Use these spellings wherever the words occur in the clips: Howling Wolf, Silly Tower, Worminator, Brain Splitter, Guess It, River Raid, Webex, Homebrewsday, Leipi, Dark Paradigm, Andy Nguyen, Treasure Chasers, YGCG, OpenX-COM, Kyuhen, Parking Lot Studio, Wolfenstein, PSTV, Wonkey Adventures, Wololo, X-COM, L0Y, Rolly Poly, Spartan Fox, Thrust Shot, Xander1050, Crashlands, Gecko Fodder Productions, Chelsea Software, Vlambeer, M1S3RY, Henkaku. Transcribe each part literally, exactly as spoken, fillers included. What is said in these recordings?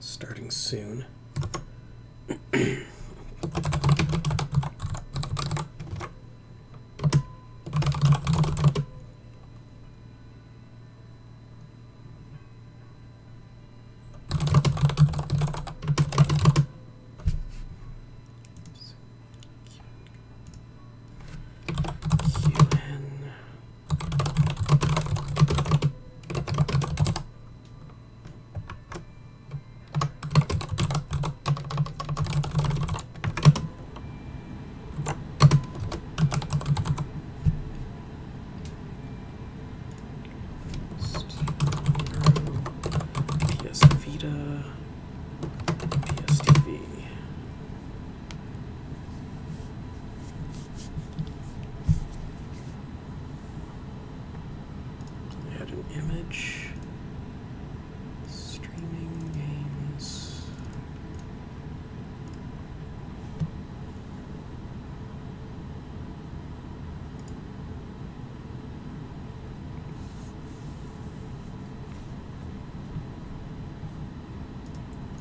starting soon.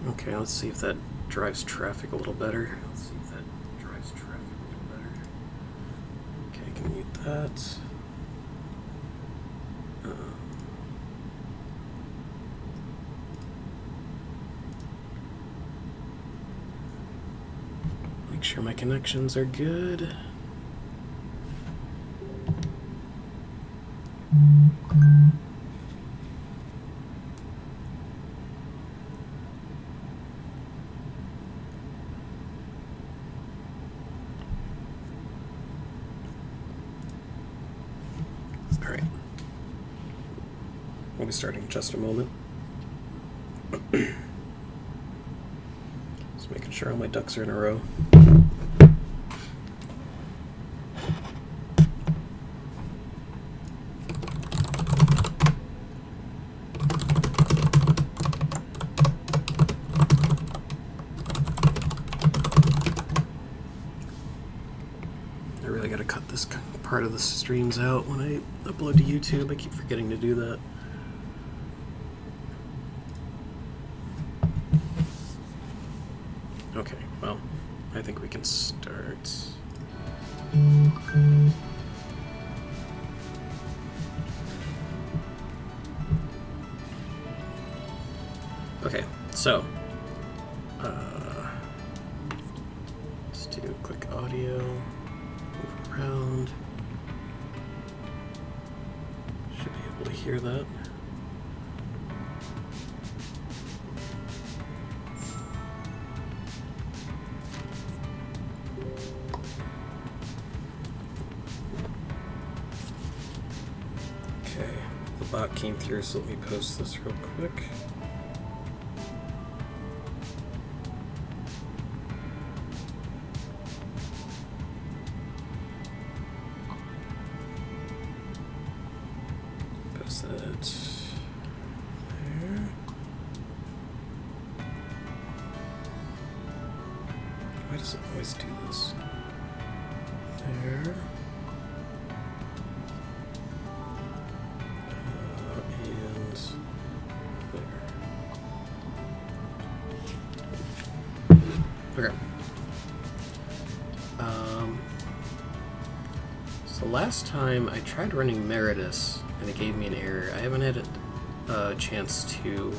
Okay, let's see if that drives traffic a little better. Let's see if that drives traffic a little better. Okay, I can mute that. Uh, make sure my connections are good. Starting in just a moment. Just making sure all my ducks are in a row. I really gotta cut this part of the streams out when I upload to YouTube. I keep forgetting to do that. I think we can start. Okay, so uh, let's do click audio, move around. Should be able to hear that. Came through, so let me post this real quick. Post that there. Why does it always do this? There. Last time I tried running Meritous and it gave me an error. I haven't had a uh, chance to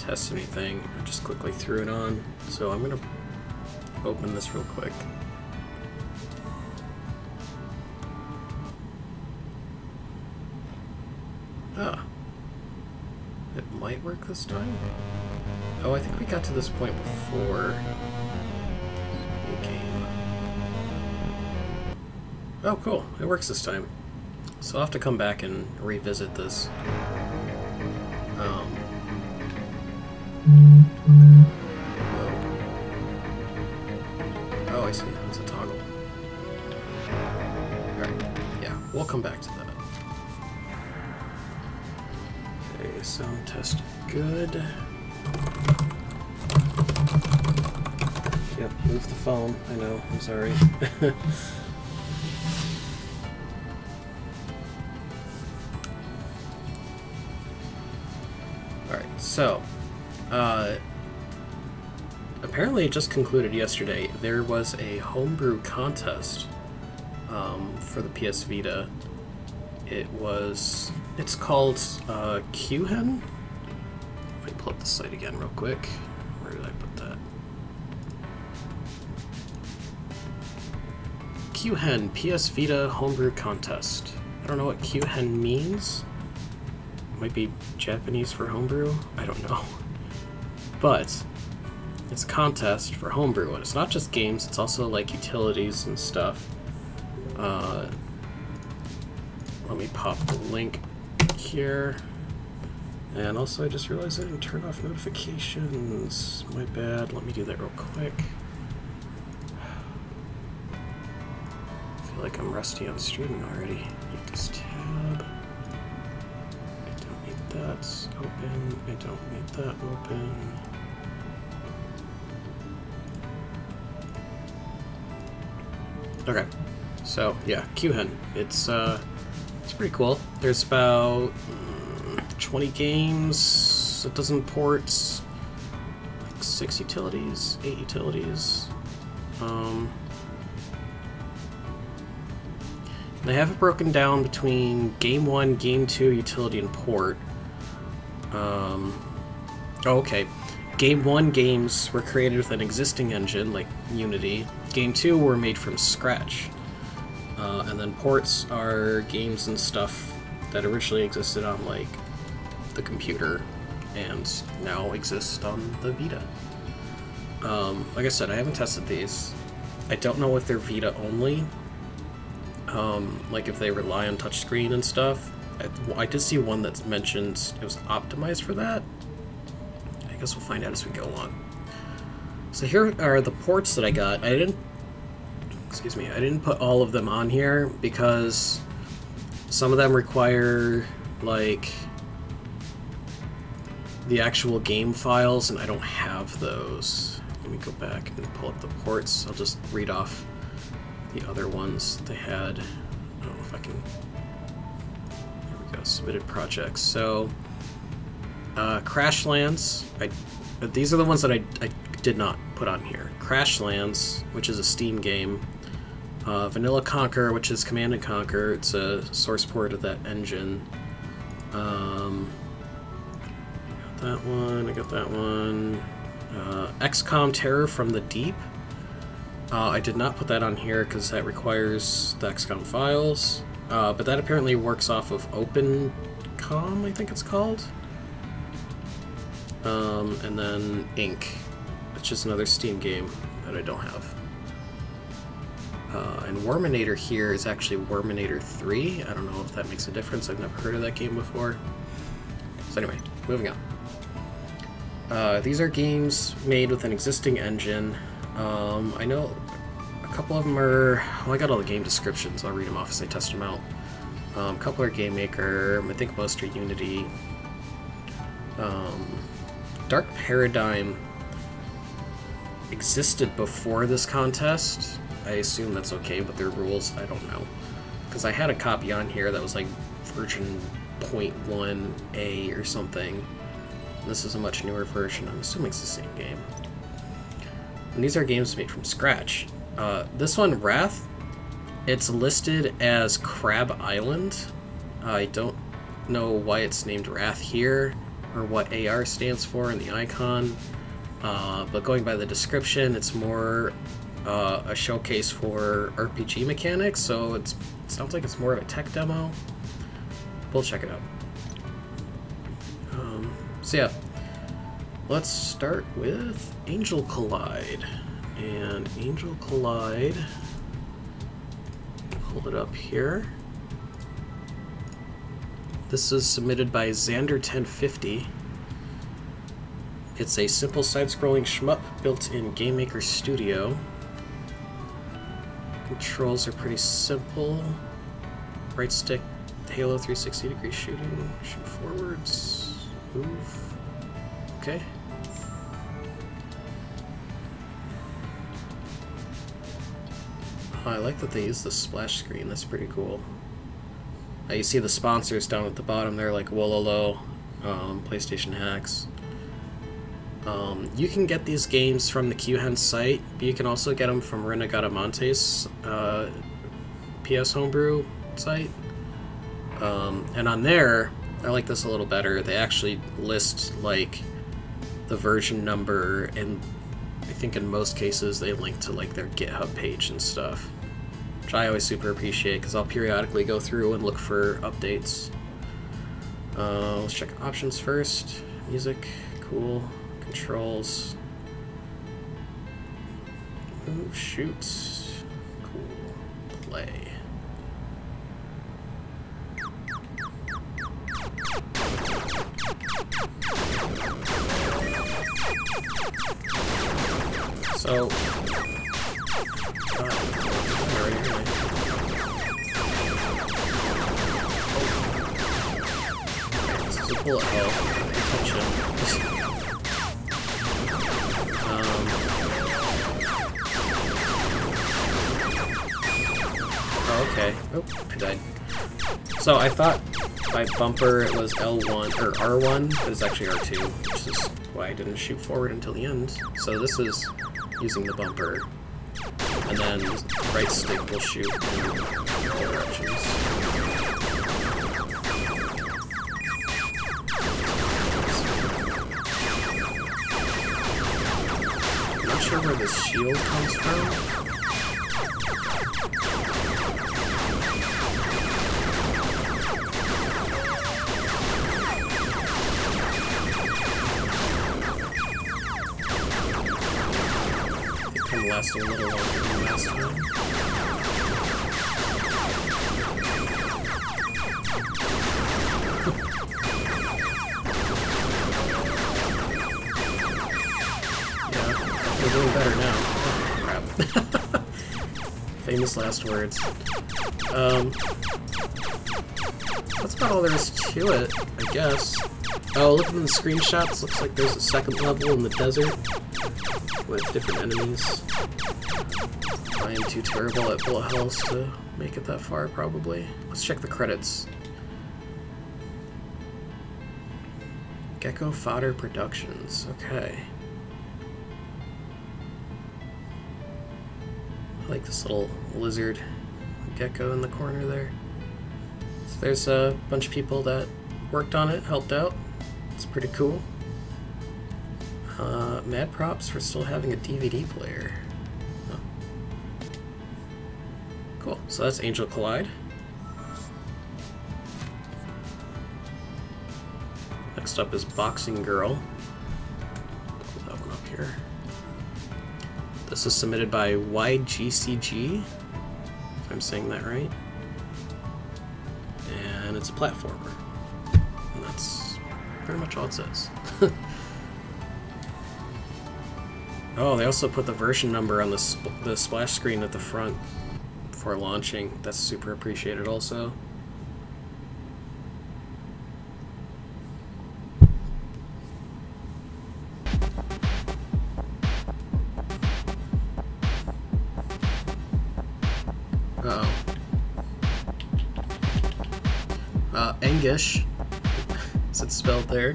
test anything. I just quickly threw it on. So I'm gonna open this real quick. Ah, it might work this time. Oh, I think we got to this point before. Oh, cool. It works this time. So I'll have to come back and revisit this. Um, oh. oh, I see. It's a toggle. Alright. Yeah, we'll come back to that. Okay, sound test good. Yep, move the phone. I know. I'm sorry. So, Uh, apparently it just concluded yesterday. There was a homebrew contest um, for the P S Vita. It was... It's called uh, Kyuhen? Let me pull up the site again real quick. Where did I put that? Kyuhen P S Vita Homebrew Contest. I don't know what Kyuhen means. It might be Japanese for homebrew? I don't know. But it's a contest for homebrew, and it's not just games, it's also like utilities and stuff. Uh, let me pop the link here. And also I just realized I didn't turn off notifications. My bad. Let me do that real quick. I feel like I'm rusty on streaming already. Need this tab. I don't need that open. I don't need that open. Okay. So yeah, Kyuhen. It's uh it's pretty cool. There's about twenty games, a dozen ports, like six utilities, eight utilities. Um, they have it broken down between game one, game two, utility, and port. Um, oh, okay. Game one games were created with an existing engine, like Unity. Game two were made from scratch. Uh, and then ports are games and stuff that originally existed on, like, the computer and now exist on the Vita. Um, like I said, I haven't tested these. I don't know if they're Vita only, um, like if they rely on touchscreen and stuff. I, I did see one that's mentioned it was optimized for that. I guess we'll find out as we go along. So here are the ports that I got. I didn't, excuse me, I didn't put all of them on here because some of them require like the actual game files, and I don't have those. Let me go back and pull up the ports. I'll just read off the other ones they had. I don't know if I can... There we go, submitted projects. So, uh, Crashlands. I, these are the ones that I, I did not put on here. Crashlands, which is a Steam game. Uh, vanillaConquer, which is Command and Conquer. It's a source port of that engine. Um... That one, I got that one. Uh, X COM Terror From the Deep. Uh, I did not put that on here because that requires the X COM files. Uh, but that apparently works off of Open COM, I think it's called. Um, and then Ink, which is another Steam game that I don't have. Uh, and Worminator here is actually Worminator three. I don't know if that makes a difference. I've never heard of that game before. So anyway, moving on. Uh, these are games made with an existing engine. Um, I know a couple of them are... Well, I got all the game descriptions. I'll read them off as I test them out. Um, a couple are Game Maker. I think most are Unity. Um, Dark Paradigm existed before this contest. I assume that's okay with their rules. I don't know. Because I had a copy on here that was like version point one A or something. This is a much newer version. I'm assuming it's the same game. And these are games made from scratch. Uh, this one, Wrath, it's listed as Crab Island. I don't know why it's named Wrath here, or what A R stands for in the icon. Uh, but going by the description, it's more uh, a showcase for R P G mechanics, so it's, it sounds like it's more of a tech demo. We'll check it out. Um, so yeah, let's start with Angel Collide. And Angel Collide, hold it up here. This is submitted by Xander ten fifty. It's a simple side-scrolling shmup built in Game Maker Studio. Controls are pretty simple. Right stick, Halo three sixty degree shooting, shoot forwards, move, okay. Oh, I like that they use the splash screen, that's pretty cool. Now you see the sponsors down at the bottom there, like Wololo, um, PlayStation Hacks. Um, you can get these games from the Kyuhen site, but you can also get them from Renegada Monte's uh, P S Homebrew site. Um, and on there, I like this a little better. They actually list like the version number, and I think in most cases they link to like their GitHub page and stuff, which I always super appreciate because I'll periodically go through and look for updates. Uh, let's check options first. Music, cool. Controls. Move, shoot. Cool. Play. So. Pull it out. um, oh, okay. Oh, I died. So I thought by bumper it was L one or R one, but it's actually R two, which is why I didn't shoot forward until the end. So this is using the bumper, and then right stick will shoot in all directions. Where the shield comes from. It can last a little longer than last time. Doing better now. Oh, crap. Famous last words. Um, that's about all there is to it, I guess. Oh, looking in the screenshots, looks like there's a second level in the desert with different enemies. I am too terrible at bullet hells to make it that far, probably. Let's check the credits. Gecko Fodder Productions. Okay. Like this little lizard gecko in the corner there. So there's a bunch of people that worked on it, helped out. It's pretty cool. Uh, mad props for still having a D V D player. Oh. Cool. So that's Angel Collide. Next up is Boxing Girl. Pull that one up here. This is submitted by Y G C G, if I'm saying that right. And it's a platformer. And that's pretty much all it says. Oh, they also put the version number on the, sp the splash screen at the front for launching. That's super appreciated also. English, as it's spelled there.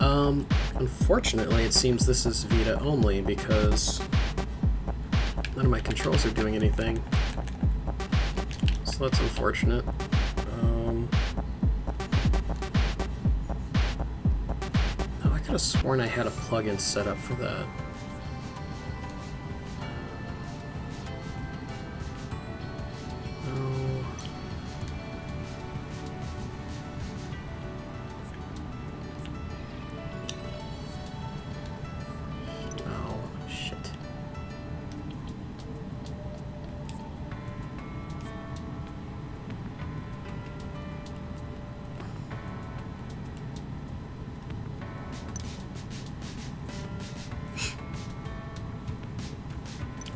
Um, unfortunately, it seems this is Vita only because none of my controls are doing anything. So that's unfortunate. Um, oh, I could have sworn I had a plugin set up for that.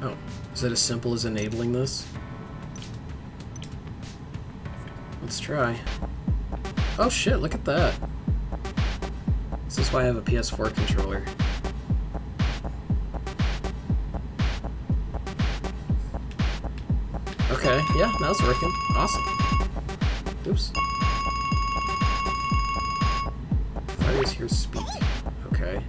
Oh, is it as simple as enabling this? Let's try. Oh shit, look at that! This is why I have a P S four controller. Okay, yeah, now it's working. Awesome. Oops. I always hear speak. Okay.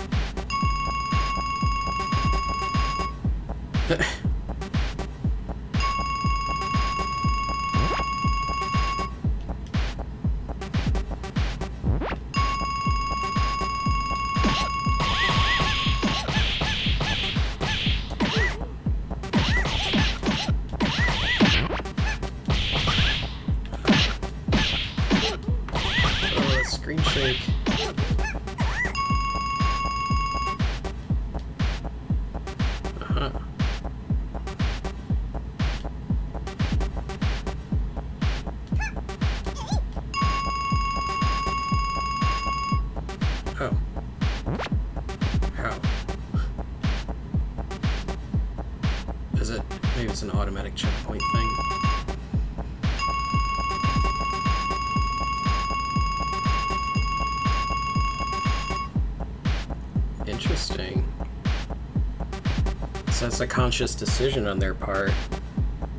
That's a conscious decision on their part.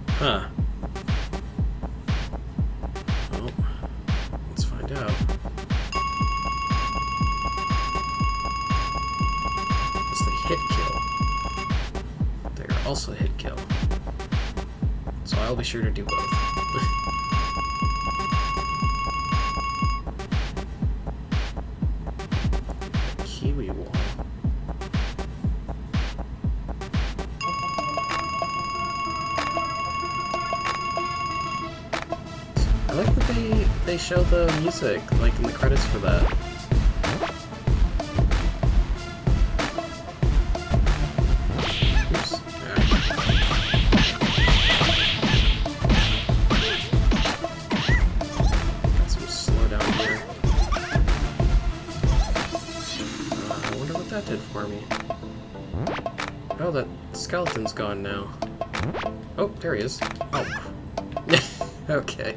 Huh. Well, let's find out. It's the hit kill. They're also hit kill. So I'll be sure to do both. They show the music, like, in the credits for that. Oops. Yeah. Got some slow down here. Uh, I wonder what that did for me. Oh, that skeleton's gone now. Oh, there he is. Oh. Okay.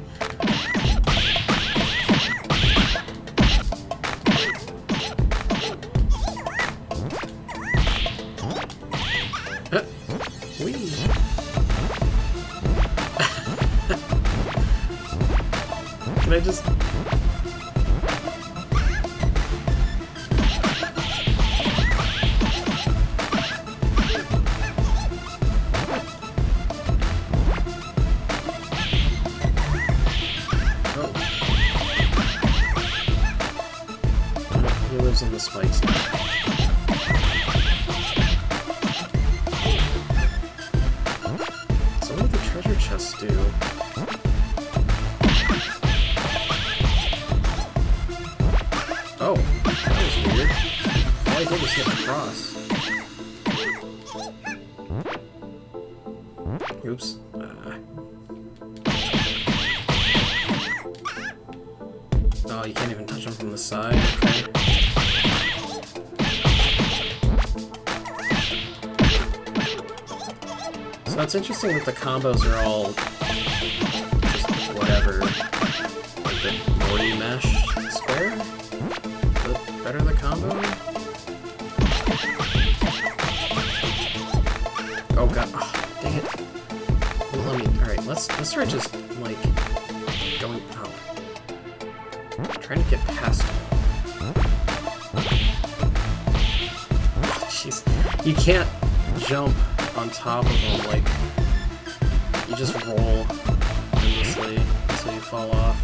It's interesting that the combos are all just whatever, like the more you mash square, the better the combo. Oh god, oh, dang it. Let me, alright, let's, let's start just, like, going, oh. I'm trying to get past it. Oh, jeez. You can't jump on top of them, like, you just roll endlessly until you fall off.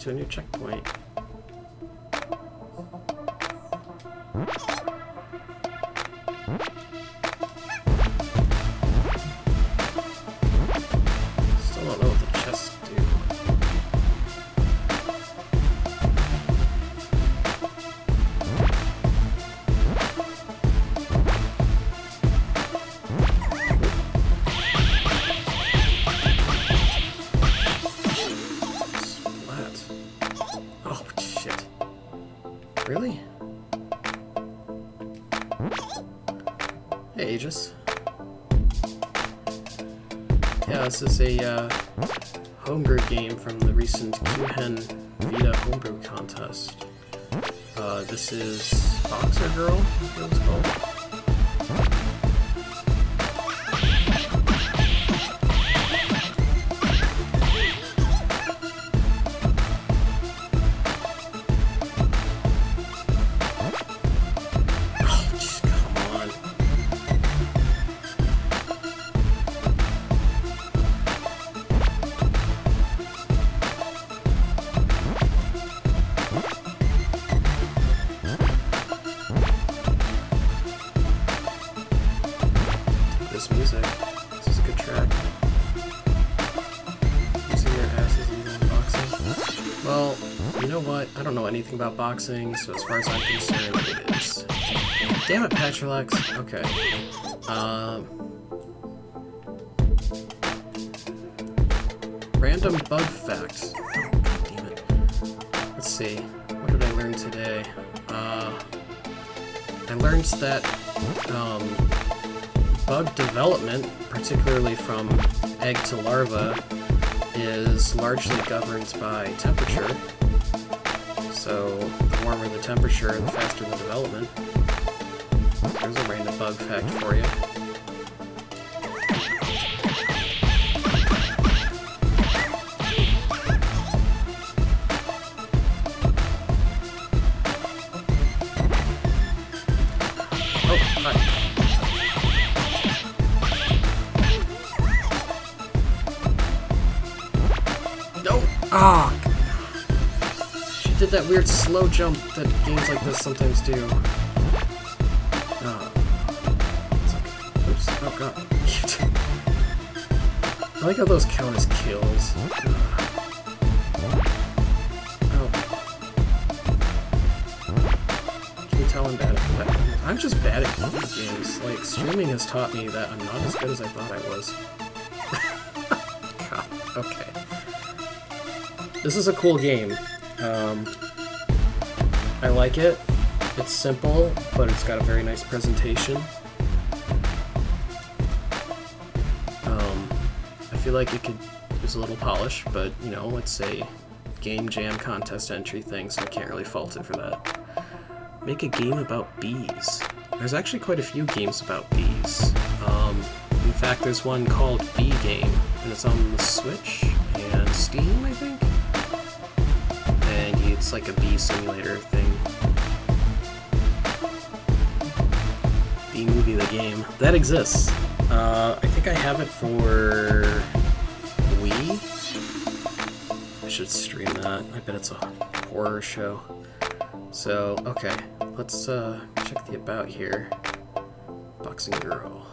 To a new checkpoint. Still don't know what the chests do. really? Hey, Aegis. Yeah, this is a uh, homebrew game from the recent Kyuhen Vita homebrew contest. Uh, this is Boxer Girl, I think it was called. Anything about boxing, so as far as I'm concerned, it is. Damn it, Patrolax. Okay. Um. Random bug facts. Oh, God damn it. Let's see. What did I learn today? Uh. I learned that um, bug development, particularly from egg to larva, is largely governed by temperature. So, the warmer the temperature, the faster the development. There's a random bug fact for you. Oh, hi. No! Ah! That weird slow jump that games like this sometimes do. Uh, it's okay. Oops. Oh god. I like how those count as kills. Oh. Can you tell I'm bad at that? I'm just bad at games. Like, streaming has taught me that I'm not as good as I thought I was. God. Okay. This is a cool game. Um, I like it. It's simple, but it's got a very nice presentation. Um, I feel like it could use a little polish, but, you know, it's a game jam contest entry thing, so I can't really fault it for that. Make a game about bees. There's actually quite a few games about bees. Um, in fact, there's one called Bee Game, and it's on the Switch and Steam, I think? It's like a bee simulator thing. Bee Movie the game. That exists. Uh, I think I have it for Wii. I should stream that. I bet it's a horror show. So, okay. Let's uh, check the about here. Boxing Girl.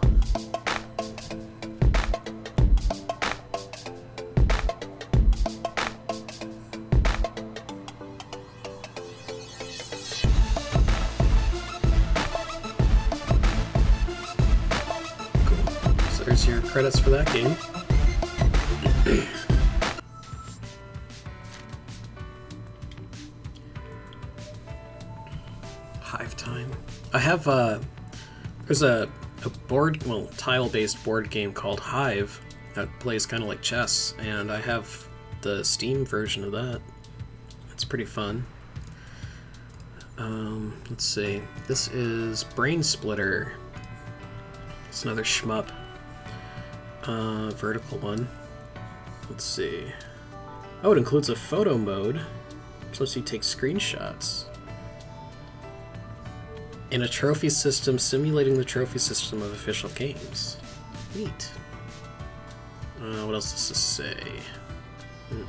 Credits for that game. Hive Time. I have a... There's a, a board, well, tile-based board game called Hive that plays kind of like chess, and I have the Steam version of that. It's pretty fun. Um, let's see. This is Brain Splitter. It's another shmup. Uh, vertical one. Let's see. Oh, it includes a photo mode, which lets you take screenshots. And a trophy system simulating the trophy system of official games. Neat. Uh, what else does this say?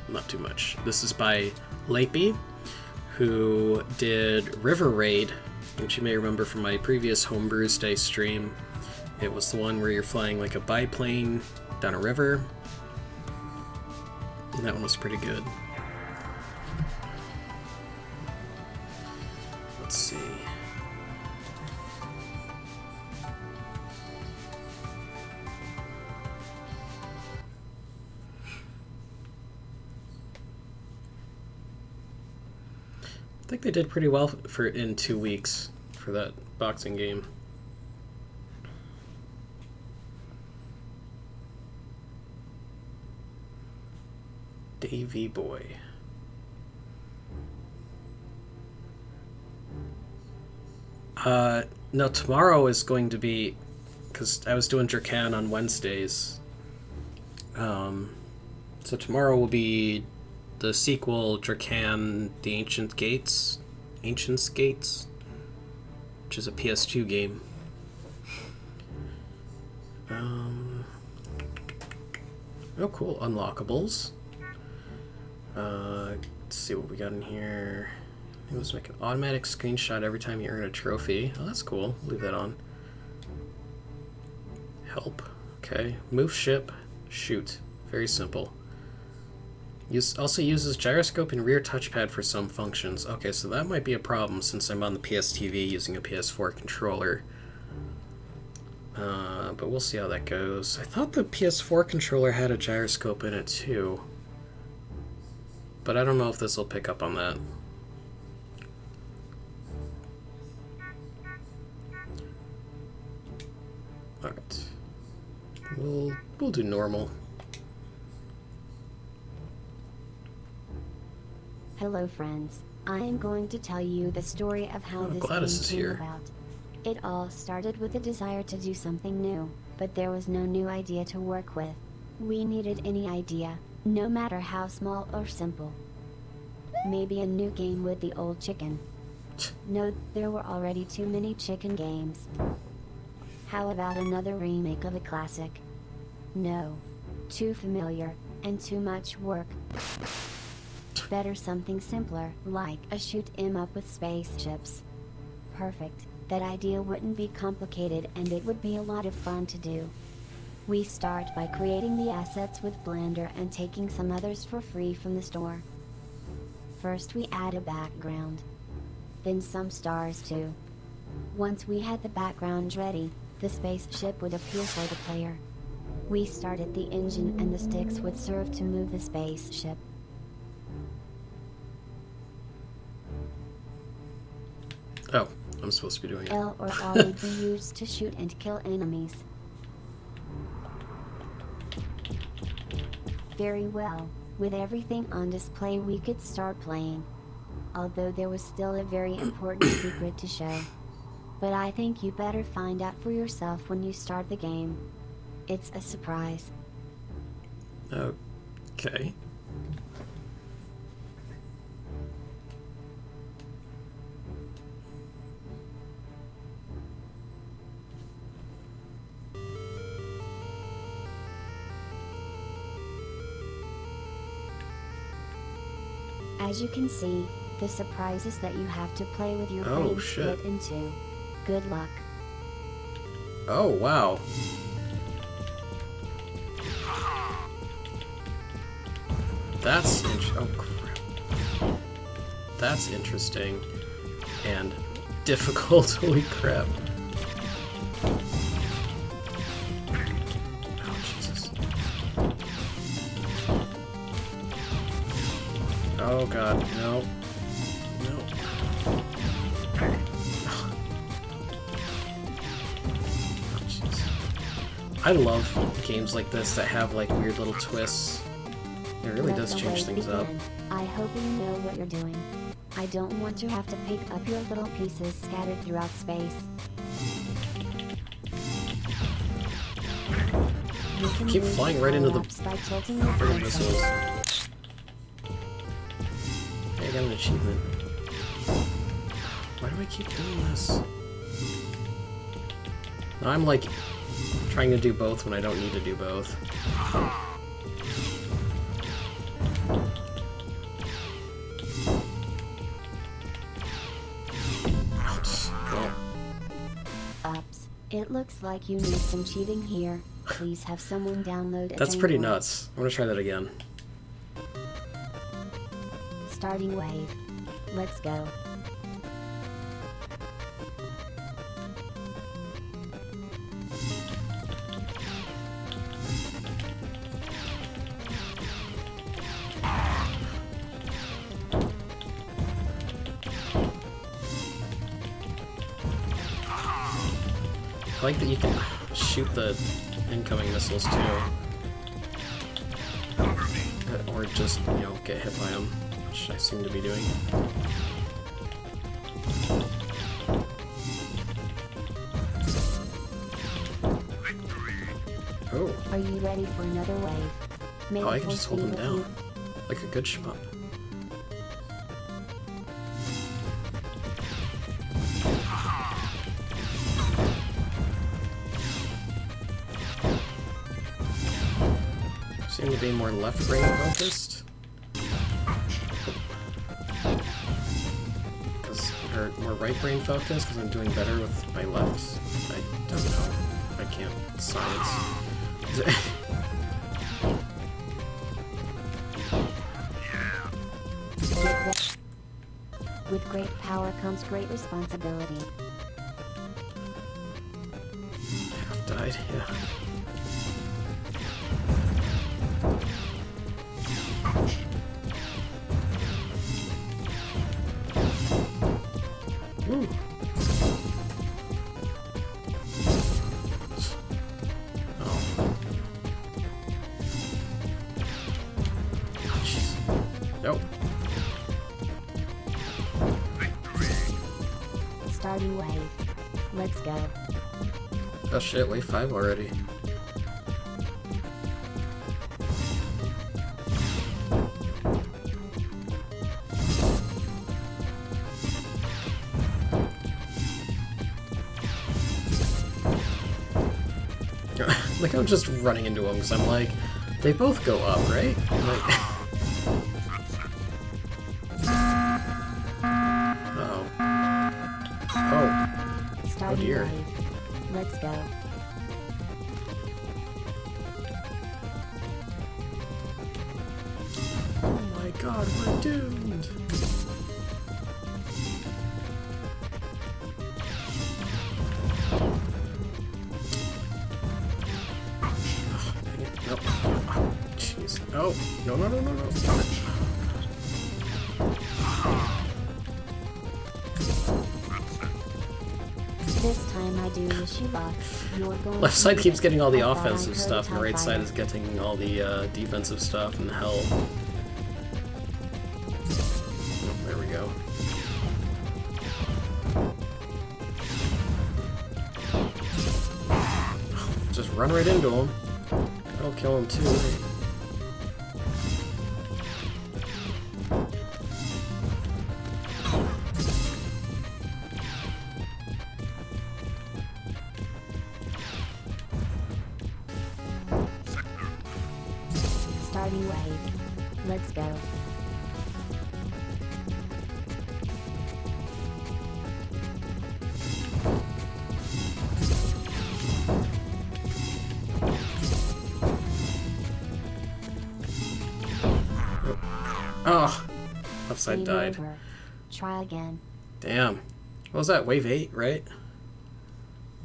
Not too much. This is by Leipi, who did River Raid, which you may remember from my previous Homebrews Day stream. It was the one where you're flying like a biplane down a river. And that one was pretty good. Let's see. I think they did pretty well for in two weeks for that boxing game. Davy Boy. Uh, no, tomorrow is going to be, because I was doing Jerkan on Wednesdays. Um, so tomorrow will be the sequel, Jerkan, The Ancient Gates, Ancient's Gates, which is a P S two game. Um, oh, cool, unlockables. Uh, let's see what we got in here. It was like an automatic screenshot every time you earn a trophy. Oh, that's cool. Leave that on. Help. Okay. Move ship. Shoot. Very simple. Use, also uses gyroscope and rear touchpad for some functions. Okay, so that might be a problem since I'm on the P S T V using a P S four controller. Uh, but we'll see how that goes. I thought the P S four controller had a gyroscope in it too. But I don't know if this will pick up on that. Alright. We'll we'll do normal. Hello friends. I am going to tell you the story of how oh, this Gladys is here. About. It all started with a desire to do something new, but there was no new idea to work with. We needed any idea, no matter how small or simple. Maybe a new game with the old chicken. No, there were already too many chicken games. How about another remake of a classic? No. Too familiar, and too much work. Better something simpler, like a shoot 'em up with spaceships. Perfect. That idea wouldn't be complicated and it would be a lot of fun to do. We start by creating the assets with Blender and taking some others for free from the store. First we add a background. Then some stars too. Once we had the background ready, the spaceship would appear for the player. We started the engine and the sticks would serve to move the spaceship. Oh, I'm supposed to be doing it. L or R would be used to shoot and kill enemies. Very well, with everything on display we could start playing. Although there was still a very important secret to show. But I think you better find out for yourself when you start the game. It's a surprise. Okay. As you can see, the surprise is that you have to play with your brain. Oh shit. Into. Good luck. Oh wow. That's in oh crap. That's interesting and difficult. Holy crap. Oh god, no. No. Oh, geez. I love games like this that have like weird little twists. It really does change things up. I hope you know what you're doing. I don't want to have to pick up your little pieces scattered throughout space. You keep flying right into the freaking missiles. I got an achievement. Why do I keep doing this? Now I'm like trying to do both when I don't need to do both. Oops. Well. Ups. It looks like you need some cheating here. Please have someone download. That's pretty nuts. I'm gonna try that again. Starting wave. Let's go. I like that you can shoot the incoming missiles too. Or just, you know, get hit by them, which I seem to be doing. Oh. Are you ready for another wave? Maybe oh, I can just hold them down. Like a good shmup. Seem to be more left brain focused. Cause, or more right brain focused, because I'm doing better with my left. I don't know. I can't. Science. With great power comes great responsibility. Half died, yeah. Oh shit, wave five already. Like, I'm just running into them because I'm like, they both go up, right? I'm like... Left side keeps getting all the offensive stuff, and right side is getting all the uh, defensive stuff and help. Oh, there we go. Just run right into him. That'll kill him too. I died. Try again. Damn. What was that? Wave eight, right?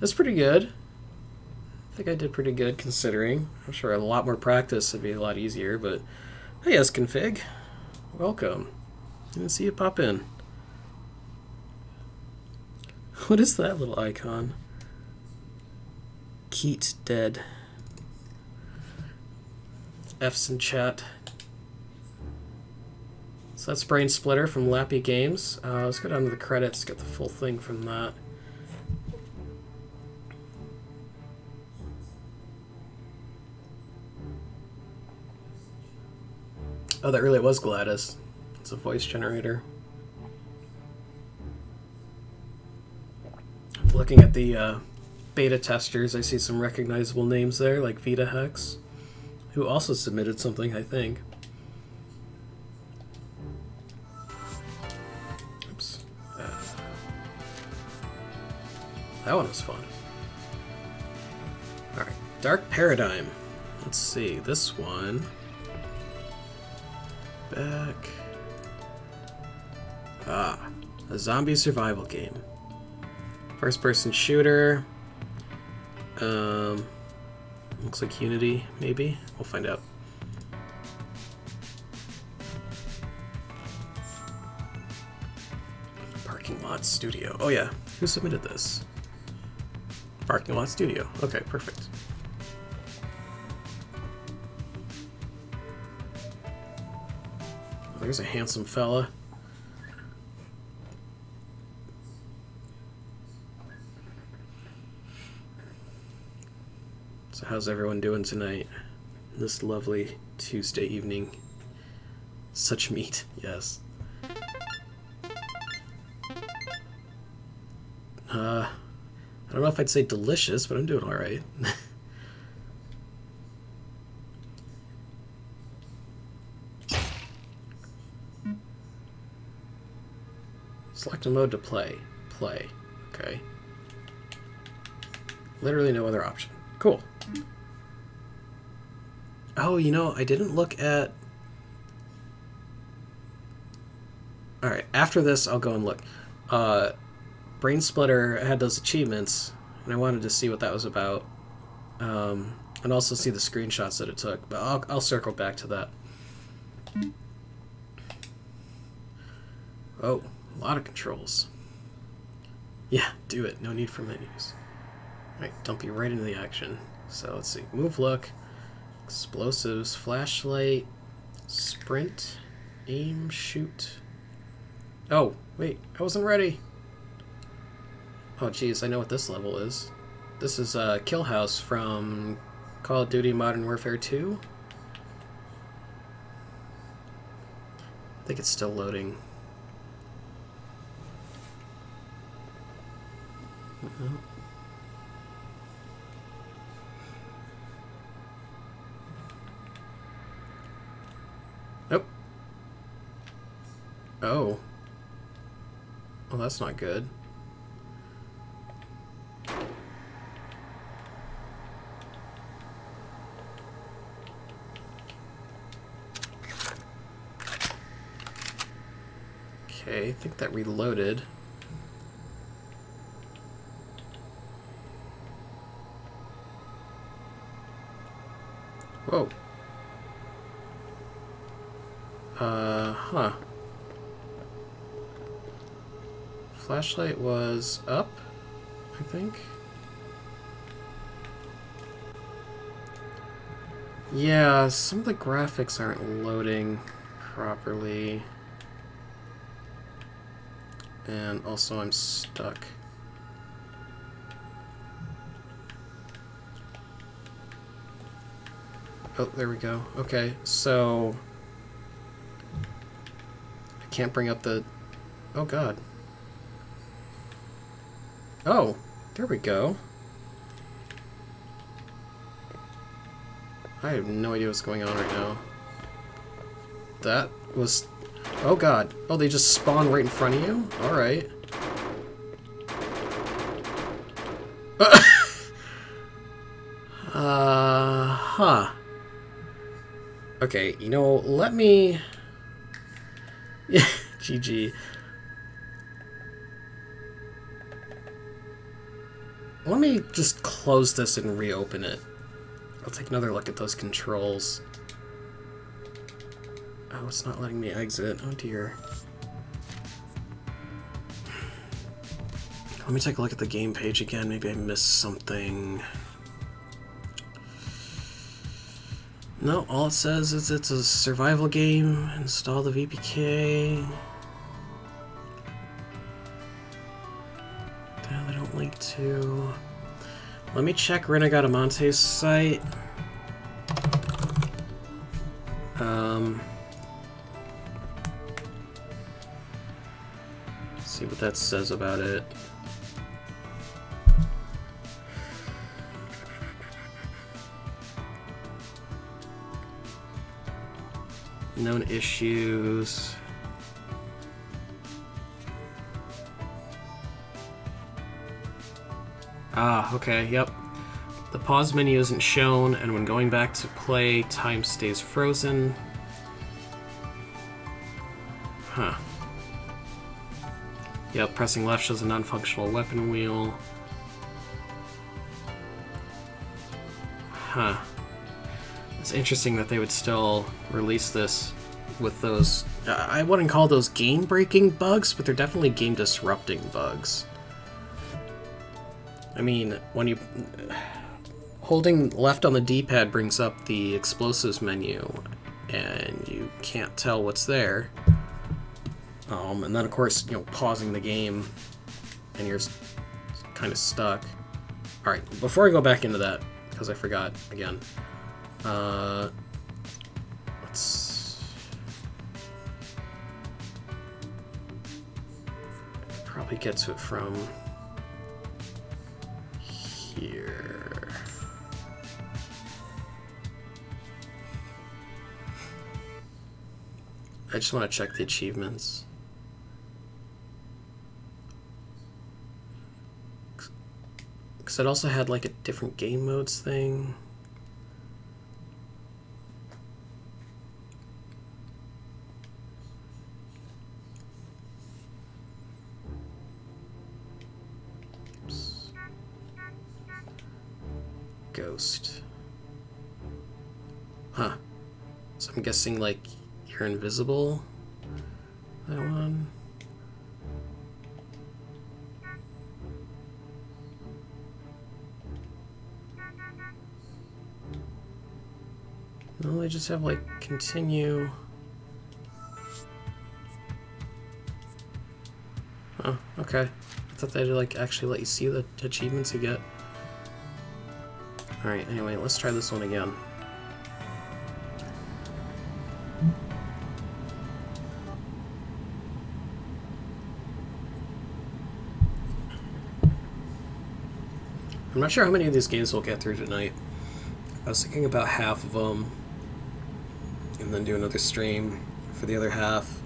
That's pretty good. I think I did pretty good considering. I'm sure a lot more practice would be a lot easier, but hey, yes, config. Welcome. Didn't see it pop in. What is that little icon? Keat dead. F's in chat. So that's Brain Splitter from Leipi Games. Uh, let's go down to the credits, get the full thing from that. Oh, that really was Gladys. It's a voice generator. Looking at the uh, beta testers, I see some recognizable names there, like Vita Hex, who also submitted something, I think. That one was fun. Alright, Dark Paradigm. Let's see, this one. Back. Ah, a zombie survival game. First person shooter. Um, looks like Unity, maybe? We'll find out. Parking Lot Studio. Oh yeah, who submitted this? Parking lot studio. Okay, perfect. There's a handsome fella. So how's everyone doing tonight? This lovely Tuesday evening. Such meat, yes. Uh, I don't know if I'd say delicious, but I'm doing all right. Select a mode to play. Play. Okay. Literally no other option. Cool. Oh, you know, I didn't look at... Alright, after this, I'll go and look. Uh, Brain Splitter had those achievements, and I wanted to see what that was about. Um, and also see the screenshots that it took, but I'll, I'll circle back to that. Oh, a lot of controls. Yeah, do it. No need for menus. Alright, dump you right into the action. So, let's see. Move, look. Explosives, flashlight, sprint, aim, shoot. Oh, wait, I wasn't ready. Oh, jeez, I know what this level is. This is uh, Kill House from Call of Duty Modern Warfare two. I think it's still loading. Uh-huh. Oh. Well, that's not good. Okay, I think that reloaded. Whoa. Uh, huh. Flashlight was up, I think. Yeah, some of the graphics aren't loading properly. And also I'm stuck. Oh, there we go. Okay, so... I can't bring up the... Oh god. Oh, there we go. I have no idea what's going on right now. That was... Oh god. Oh, they just spawn right in front of you? Alright. uh, huh. Okay, you know, let me... Yeah, G G. Let me just close this and reopen it. I'll take another look at those controls. Oh, it's not letting me exit. Oh dear. Let me take a look at the game page again. Maybe I missed something. No, all it says is it's a survival game. Install the V P K. Link to. Let me check Renegadamonte's site. Um, see what that says about it. Known issues. Ah, okay, yep. The pause menu isn't shown, and when going back to play, time stays frozen. Huh. Yep, pressing left shows a non-functional weapon wheel. Huh. It's interesting that they would still release this with those... I wouldn't call those game-breaking bugs, but they're definitely game-disrupting bugs. I mean, when you... holding left on the D-pad brings up the explosives menu, and you can't tell what's there. Um, and then, of course, you know, pausing the game, and you're kind of stuck. Alright, before I go back into that, because I forgot again, uh, let's... probably get to it from here. I just want to check the achievements. Because it also had like a different game modes thing. Oops. Ghost. Huh. So I'm guessing like you're invisible. That one. No, they just have like continue. Oh, okay. I thought they'd like actually let you see the achievements you get. Alright, anyway, let's try this one again. I'm not sure how many of these games we'll get through tonight. I was thinking about half of them, and then do another stream for the other half.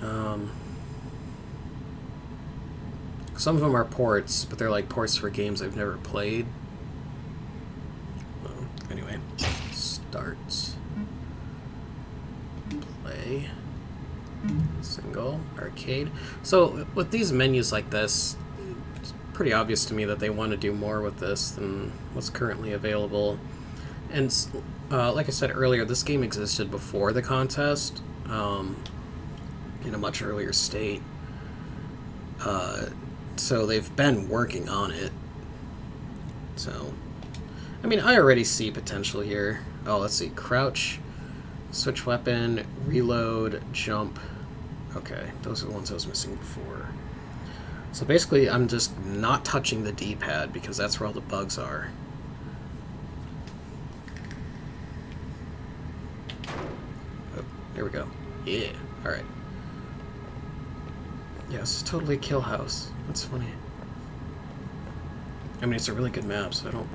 Um, some of them are ports, but they're like ports for games I've never played. Well, anyway, start, play, single, arcade. So with these menus like this, it's pretty obvious to me that they want to do more with this than what's currently available. And uh, like I said earlier, this game existed before the contest, um, in a much earlier state. Uh, so they've been working on it. So, I mean, I already see potential here. Oh, let's see, crouch, switch weapon, reload, jump. Okay, those are the ones I was missing before. So basically, I'm just not touching the D-pad because that's where all the bugs are. Oh, there we go. Yeah, alright. Yeah, this is totally a kill house. That's funny. I mean, it's a really good map, so I don't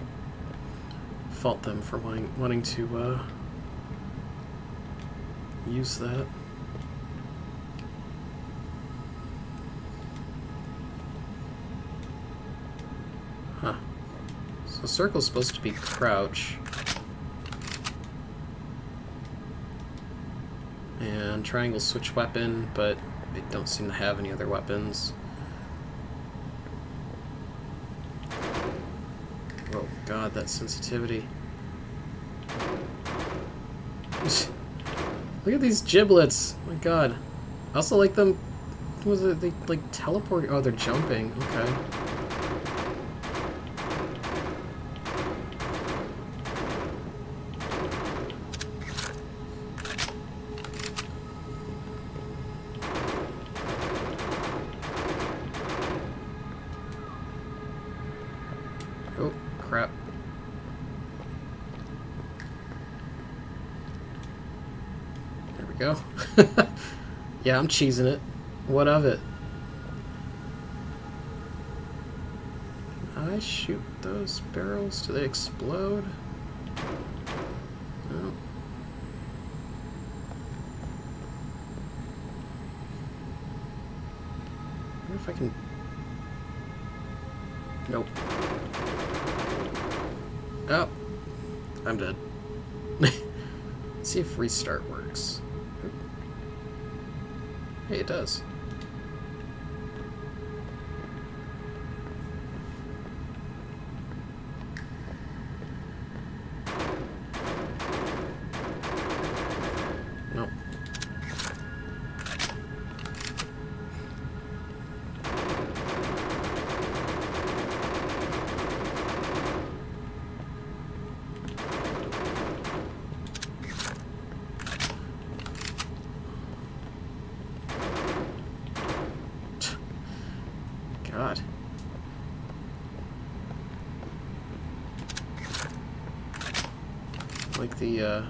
fault them for wanting, wanting to uh, use that. Huh. So the circle's supposed to be crouch. And triangle switch weapon, but they don't seem to have any other weapons. Oh god, that sensitivity. Look at these giblets! Oh my god. I also like them... What was it? They like teleport... Oh, they're jumping. Okay. Yeah, I'm cheesing it. What of it? Can I shoot those barrels? Do they explode? No. I wonder if I can... Nope. Oh. I'm dead. Let's see if restart works. Hey, it does. Nope. God. I like the uh,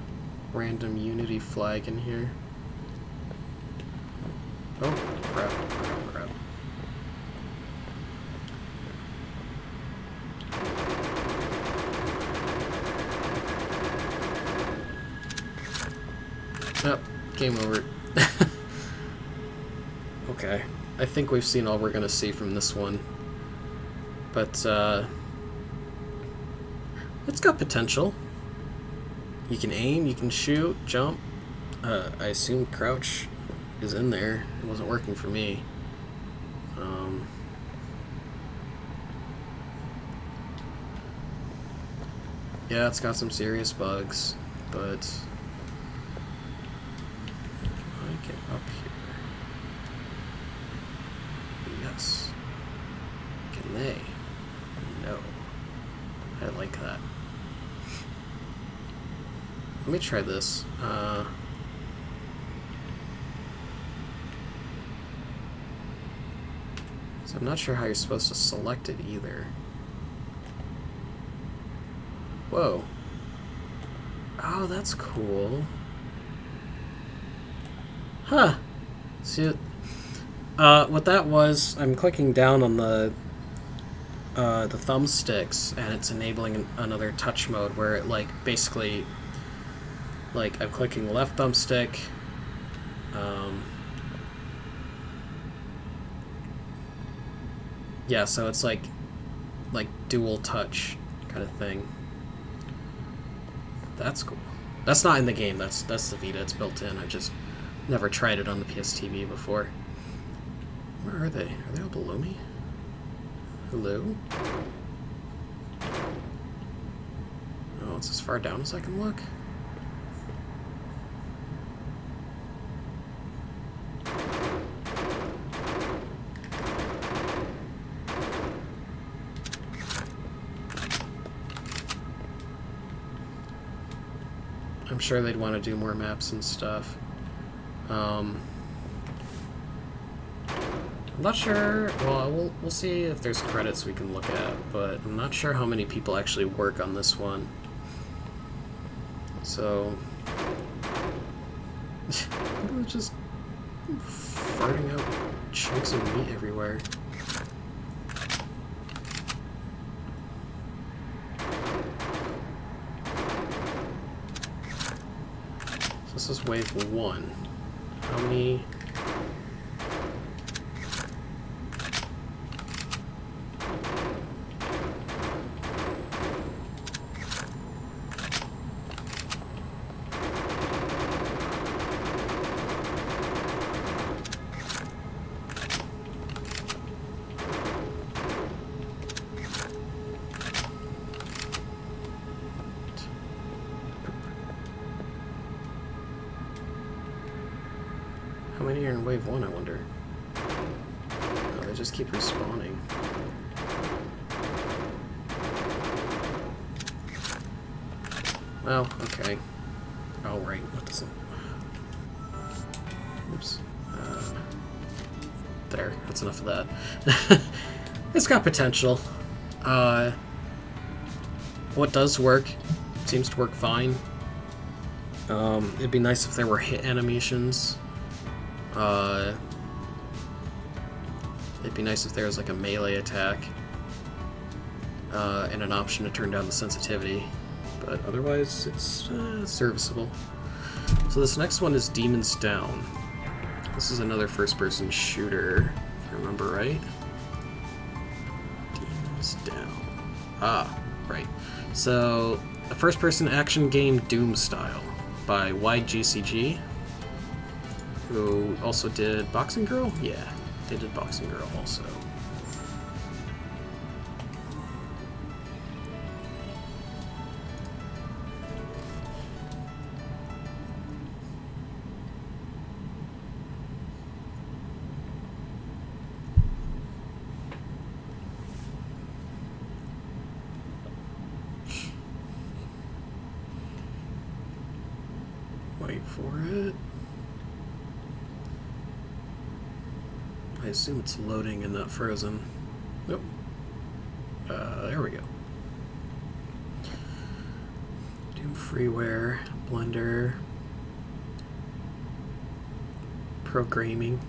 random Unity flag in here. Oh, crap, crap, crap. Oh, game over. Okay, I think we've seen all we're gonna see from this one. But, uh... it's got potential. You can aim, you can shoot, jump. Uh, I assume crouch is in there. It wasn't working for me. Um, yeah, it's got some serious bugs, but... up here. Yes. Can they? No. I like that. Let me try this. Uh, so I'm not sure how you're supposed to select it either. Whoa. Oh, that's cool. Huh. See, uh, what that was, I'm clicking down on the uh, the thumbsticks, and it's enabling an, another touch mode where it, like, basically, like, I'm clicking left thumbstick, um, yeah, so it's like, like, dual touch kind of thing. That's cool. That's not in the game, that's, that's the Vita, it's built in, I just... never tried it on the P S T V before. Where are they? Are they all below me? Hello? Oh, it's as far down as I can look? I'm sure they'd want to do more maps and stuff. Um, I'm not sure, well, well, we'll see if there's credits we can look at, but I'm not sure how many people actually work on this one. So, just farting out chunks of meat everywhere. So this is wave one. How many? It's got potential. Uh, what does work seems to work fine. Um, it'd be nice if there were hit animations. Uh, it'd be nice if there was like a melee attack uh, and an option to turn down the sensitivity. But otherwise, it's uh, serviceable. So this next one is Demons Down. This is another first-person shooter, if I remember right. Down. Ah, right. So, a first-person action game, Doom style, by Y G C G, who also did Boxing Girl? Yeah, they did Boxing Girl also. It's loading and not frozen. Nope. Uh, there we go. Doom Freeware, Blender, Programming,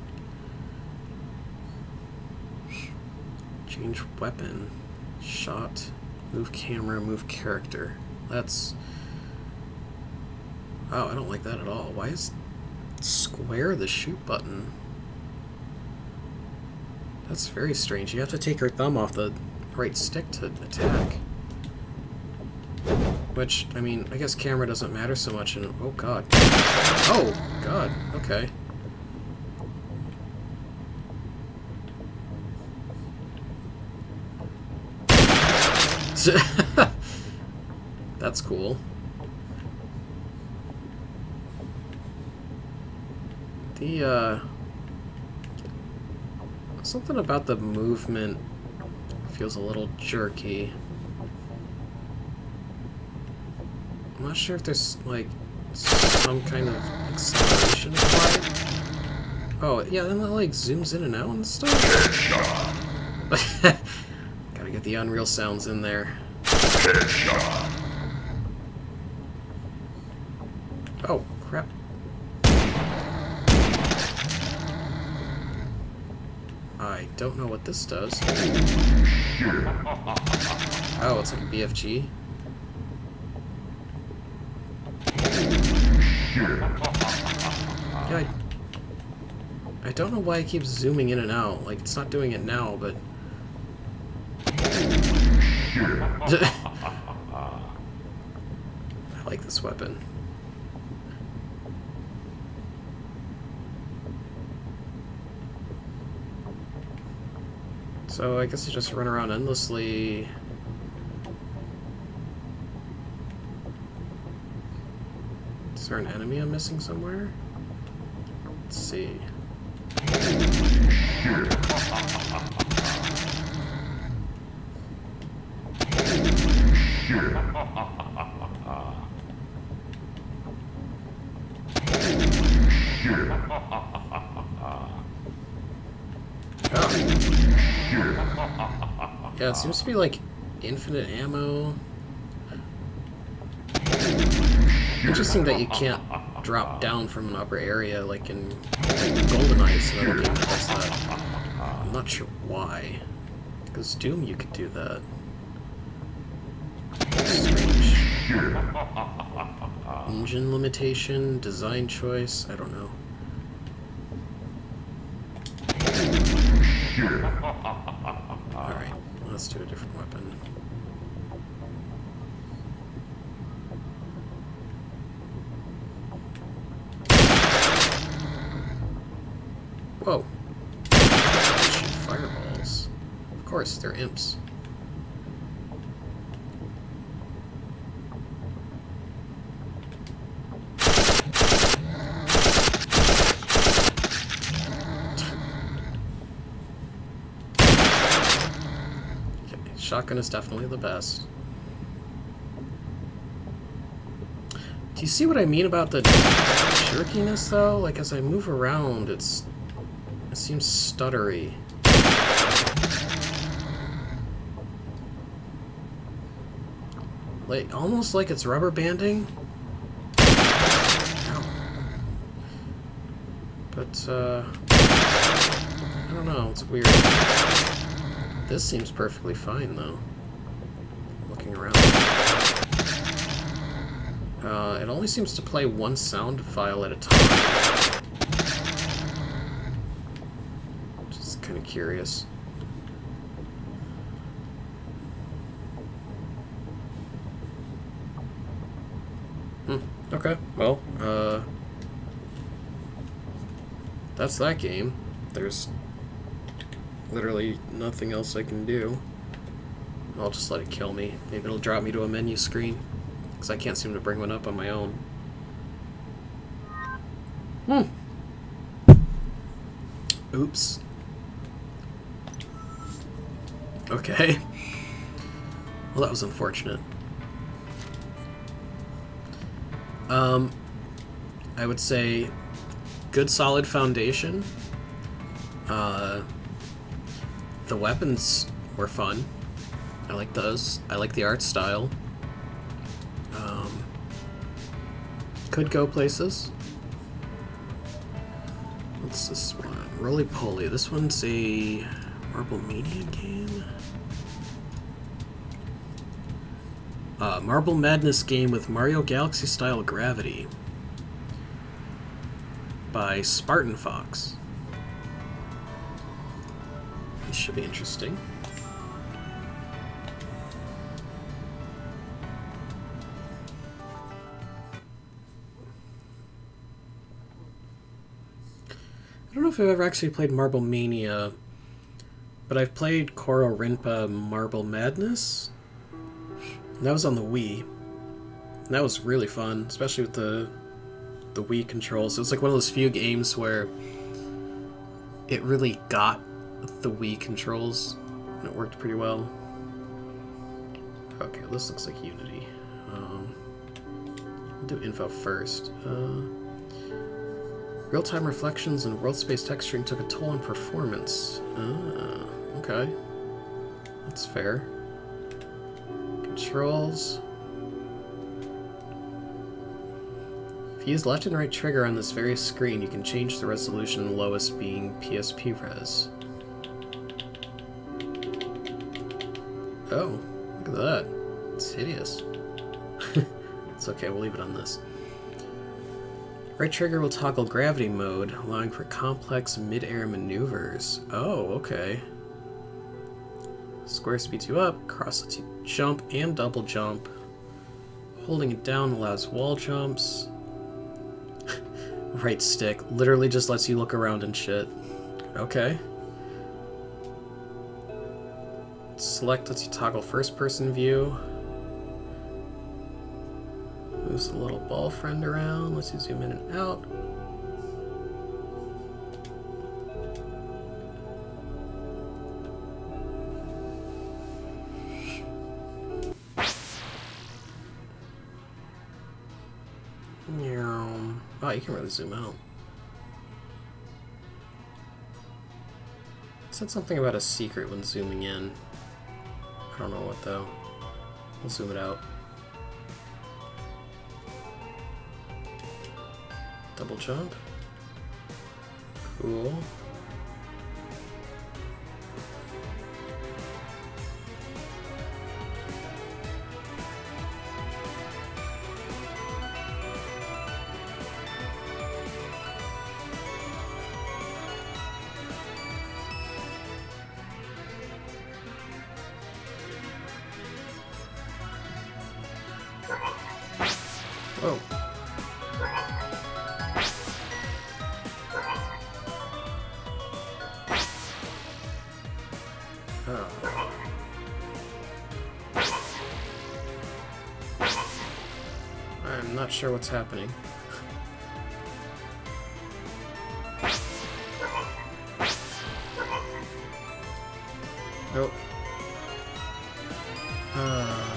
Change Weapon, Shot, Move Camera, Move Character. That's... oh, I don't like that at all. Why is square the shoot button? That's very strange. You have to take her thumb off the right stick to attack. Which, I mean, I guess camera doesn't matter so much in... oh god. Oh god, okay. That's cool. The, uh... something about the movement feels a little jerky. I'm not sure if there's, like, some kind of acceleration applied. Oh, yeah, then that, like, zooms in and out and stuff? Gotta get the Unreal sounds in there. Oh, crap. I don't know what this does. Oh, it's like a B F G. Yeah, I, I don't know why it keeps zooming in and out. Like, it's not doing it now, but... I like this weapon. So I guess you just run around endlessly. Is there an enemy I'm missing somewhere? Let's see. Oh. Yeah, it seems to be like infinite ammo. Interesting that you can't drop down from an upper area like in GoldenEye is another game that does that. I'm not sure why. Because Doom, you could do that. Strange. Engine limitation, design choice, I don't know. Alright, let's do a different weapon. Whoa. Shoot fireballs. Of course, they're imps. Shotgun is definitely the best. Do you see what I mean about the jerkiness, though? Like, as I move around, it's it seems stuttery. Like, almost like it's rubber banding. But, uh... I don't know, it's weird. This seems perfectly fine, though. Looking around. Uh, it only seems to play one sound file at a time. Just kind of curious. Hmm, okay, well, uh... that's that game. There's... literally nothing else I can do. I'll just let it kill me. Maybe it'll drop me to a menu screen, because I can't seem to bring one up on my own. Hmm. Oops. Okay. Well, that was unfortunate. Um, I would say good solid foundation. Uh... The weapons were fun. I like those. I like the art style. Um, could go places. What's this one? Rolly Poly. This one's a Marble Mania game? Uh, Marble Madness game with Mario Galaxy style gravity by Spartan Fox. This should be interesting. I don't know if I've ever actually played Marble Mania, but I've played Koro Rinpa Marble Madness. And that was on the Wii. And that was really fun, especially with the the Wii controls. It was like one of those few games where it really got the Wii controls, and it worked pretty well. Okay, this looks like Unity. Um, I'll do info first. Uh, Real-time reflections and world-space texturing took a toll on performance. Ah, okay. That's fair. Controls. If you use left and right trigger on this very screen, you can change the resolution, lowest being P S P res. Oh, look at that. It's hideous. It's okay, we'll leave it on this. Right trigger will toggle gravity mode, allowing for complex mid-air maneuvers. Oh, okay. Square speeds you up, cross lets you jump and double jump. Holding it down allows wall jumps. Right stick literally just lets you look around and shit. Okay. Select lets you toggle first person view. Moves the little ball friend around. Let's zoom in and out. Wow, you can really zoom out. It said something about a secret when zooming in. I don't know what though. We'll zoom it out. Double jump. Cool. Sure what's happening. Nope. Uh.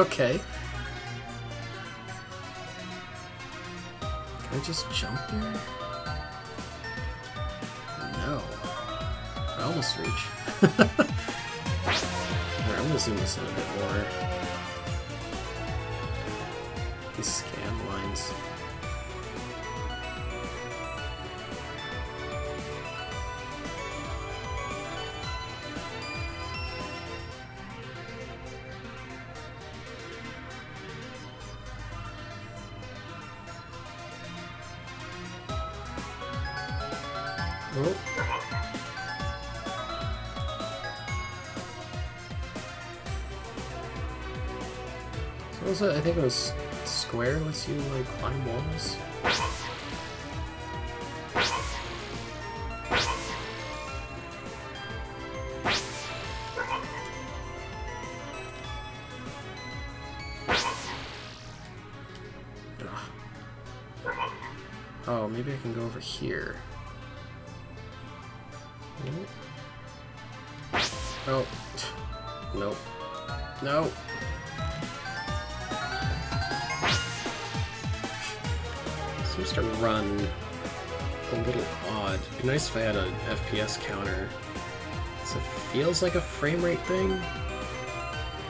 Okay. Can I just jump there? No. I almost reach. Alright, I'm gonna zoom this in a bit more. These scan lines. Oh. So was it? I think it was square lets you like climb walls. Ugh. Oh, maybe I can go over here. Oh, nope, no. To run a little odd. It'd be nice if I had an F P S counter. So it feels like a frame rate thing,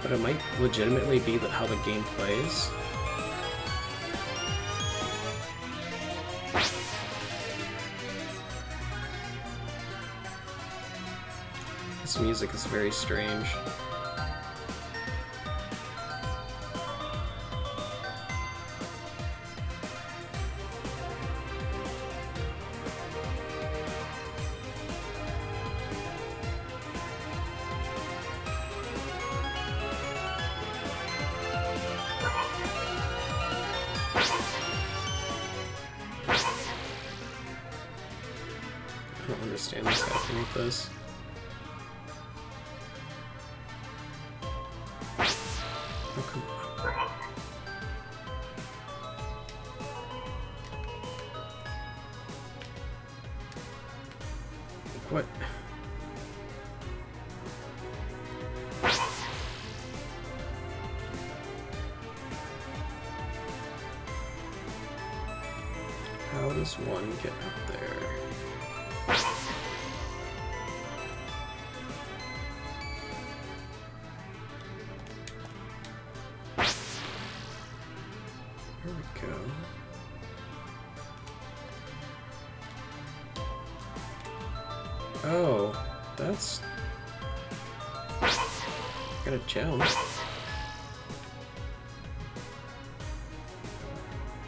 but it might legitimately be how the game plays. This music is very strange.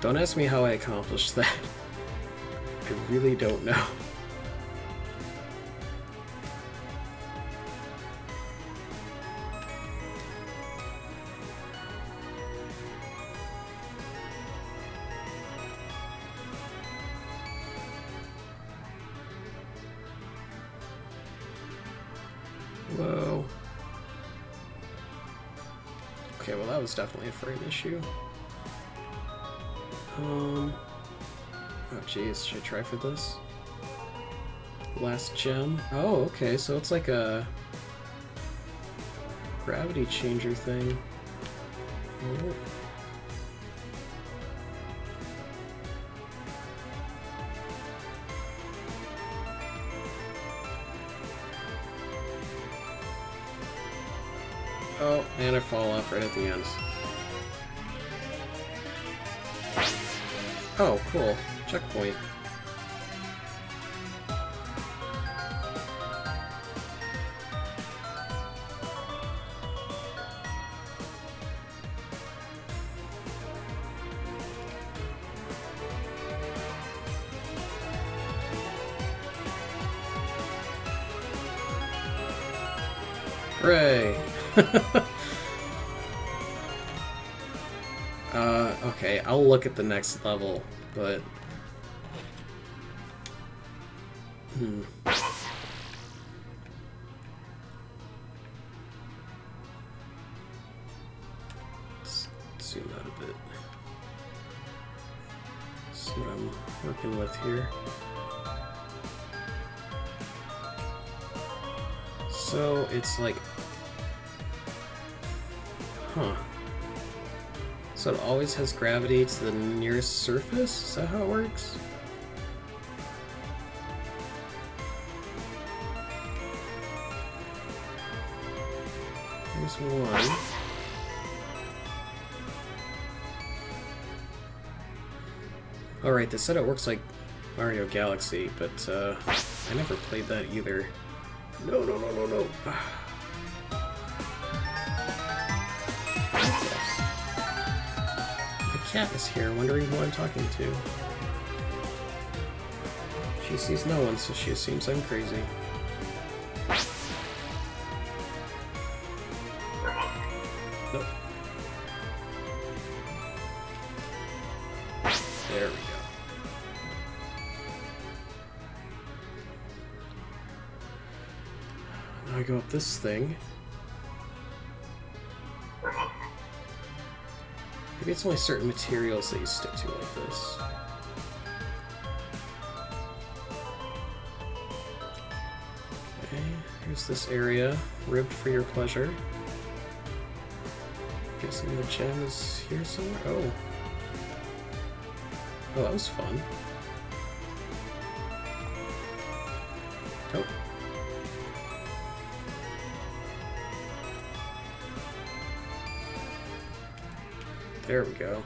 Don't ask me how I accomplished that. I really don't know. Whoa. Okay, well that was definitely a frame issue. Um, oh jeez, should I try for this? Last gem? Oh, okay, so it's like a gravity changer thing. Oh. Oh, and I fall off right at the end. Oh, cool. Checkpoint. Hooray! uh, okay, I'll look at the next level. But hmm. Let's zoom out a bit. See what I'm working with here. So it's like, huh. So it always has gravity to the nearest surface? Is that how it works? There's one. Alright, they said it works like Mario Galaxy, but uh, I never played that either. No, no, no, no, no. Cat is here, wondering who I'm talking to. She sees no one, so she assumes I'm crazy. Nope. There we go. Now I go up this thing. Maybe it's only certain materials that you stick to like this. Okay, here's this area, ribbed for your pleasure. Guessing the gem is here somewhere? Oh. Oh, that was fun. Nope. There we go.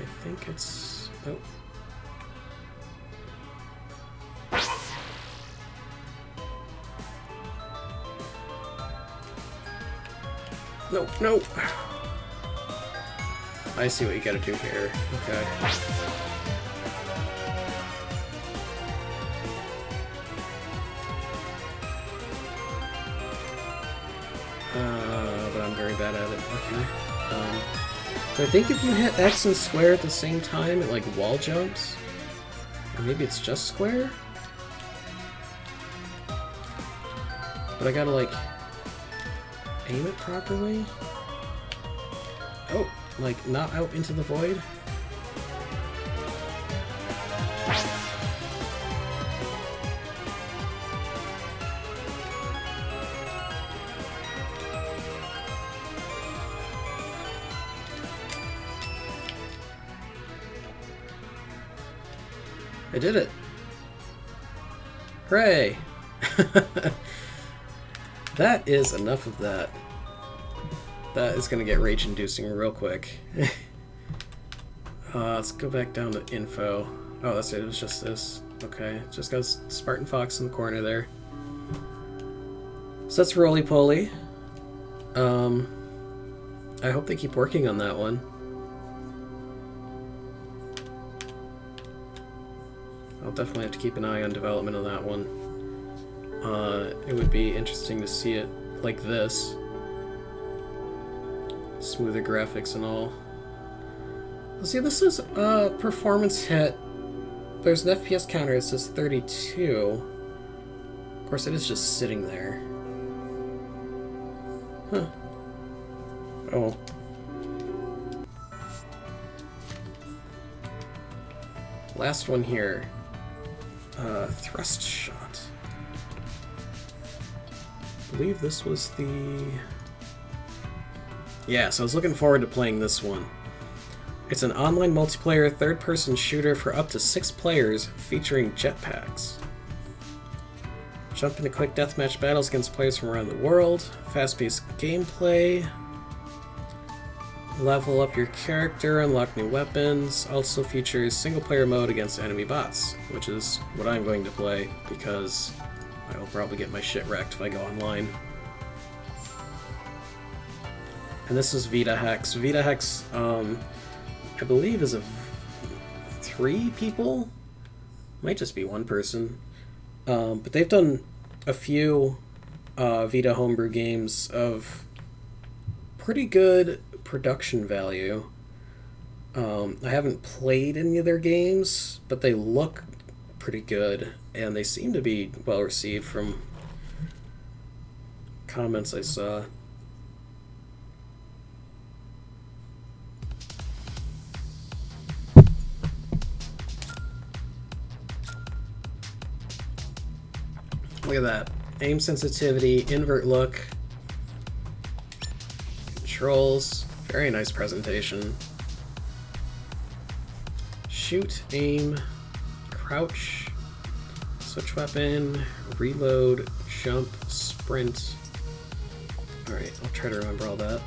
I think it's... Oh. No, no! I see what you gotta do here. Okay. Uh, but I'm very bad at it. Okay. Um, so I think if you hit X and square at the same time, it like wall jumps. Or maybe it's just square? But I gotta like... aim it properly? Oh, like not out into the void? I did it! Hooray! That is enough of that. That is gonna get rage-inducing real quick. uh, let's go back down to info. Oh, that's it, it was just this. Okay, just got Spartan Fox in the corner there. So that's Rolly Poly. Um, I hope they keep working on that one. I'll definitely have to keep an eye on development on that one. Uh, it would be interesting to see it like this. Smoother graphics and all. See, this is a uh, performance hit. There's an F P S counter, it says thirty-two. Of course, it is just sitting there. Huh. Oh. Last one here. Uh, Thrust Shot. I believe this was the... Yeah, so I was looking forward to playing this one. It's an online multiplayer third-person shooter for up to six players featuring jetpacks. Jump into quick deathmatch battles against players from around the world, fast-paced gameplay, level up your character, unlock new weapons, also features single-player mode against enemy bots, which is what I'm going to play because I will probably get my shit wrecked if I go online. And this is Vita Hex. Vita Hex, um, I believe is a three people? Might just be one person. Um, but they've done a few uh, Vita homebrew games of pretty good production value. Um, I haven't played any of their games, but they look pretty good, and they seem to be well received from comments I saw. Look at that. Aim sensitivity, invert look, controls. Very nice presentation. Shoot, aim, crouch, switch weapon, reload, jump, sprint. Alright, I'll try to remember all that.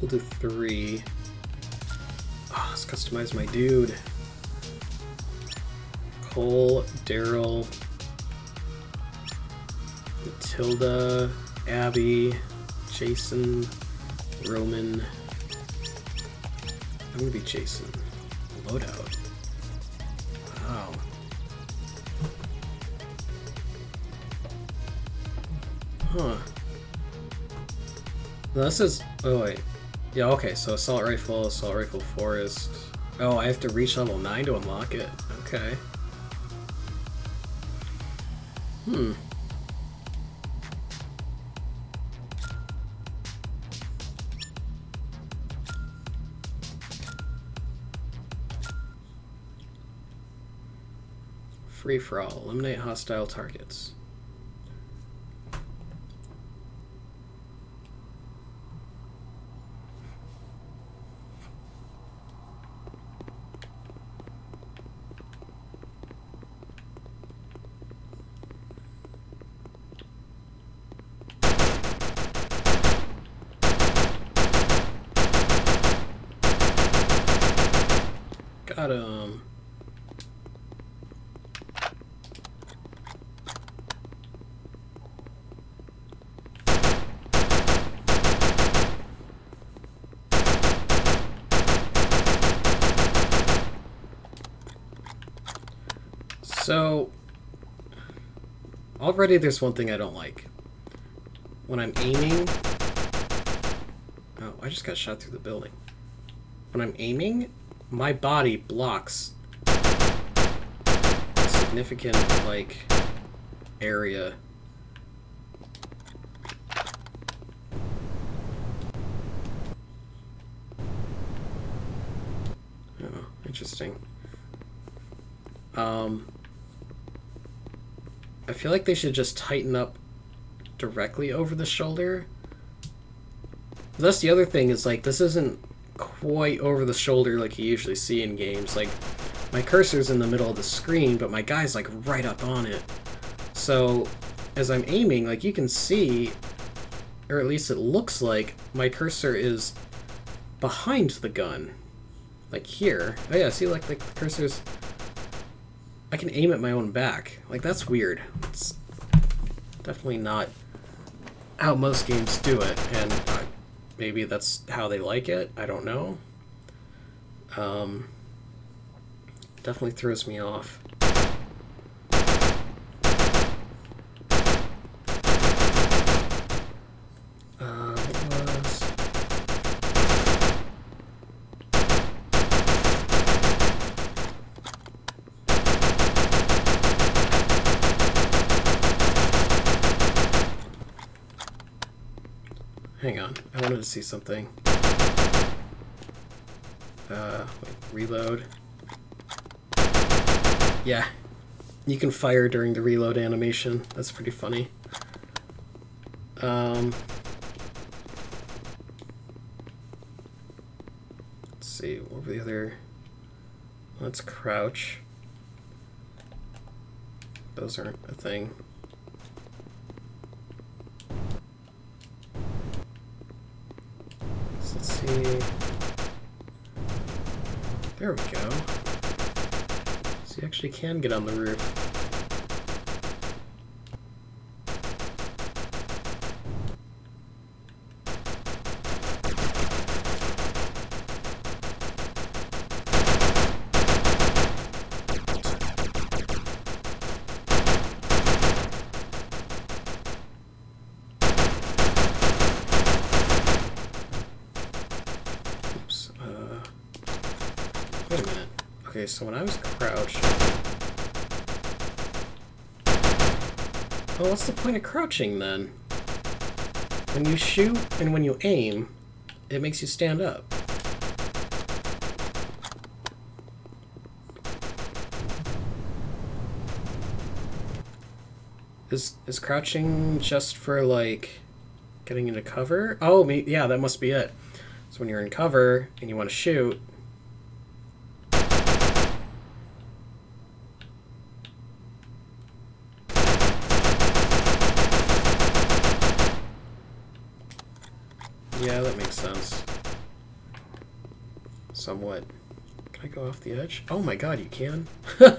We'll do three. Let's customize my dude. Cole, Daryl, Matilda, Abby, Jason, Roman. I'm gonna be Jason. Loadout. Wow. Huh. Now this is. Oh, wait. Yeah, okay, so Assault Rifle, Assault Rifle Forest. Oh, I have to reach level nine to unlock it. Okay. Hmm. Free-for-all. Eliminate hostile targets. got um So, already there's one thing I don't like. When I'm aiming... Oh, I just got shot through the building. When I'm aiming, my body blocks a significant, like, area. Oh, interesting. Um... I feel like they should just tighten up directly over the shoulder. That's the other thing, is like, this isn't quite over the shoulder like you usually see in games. Like, my cursor's in the middle of the screen, but my guy's like right up on it. So as I'm aiming, like, you can see, or at least it looks like, my cursor is behind the gun. Like here. Oh yeah, see, like, like the cursor's... I can aim at my own back. Like, that's weird. It's definitely not how most games do it, and uh, maybe that's how they like it. I don't know. Um, definitely throws me off. Hang on, I wanted to see something. Uh, wait, reload. Yeah, you can fire during the reload animation. That's pretty funny. Um, let's see, what were the other... Let's crouch. Those aren't a thing. There we go. So you actually can get on the roof. So when I was crouched... Well, what's the point of crouching, then? When you shoot and when you aim, it makes you stand up. Is, is crouching just for, like, getting into cover? Oh, me, yeah, that must be it. So when you're in cover and you want to shoot... Yeah, that makes sense. Somewhat. Can I go off the edge? Oh my god, you can? um,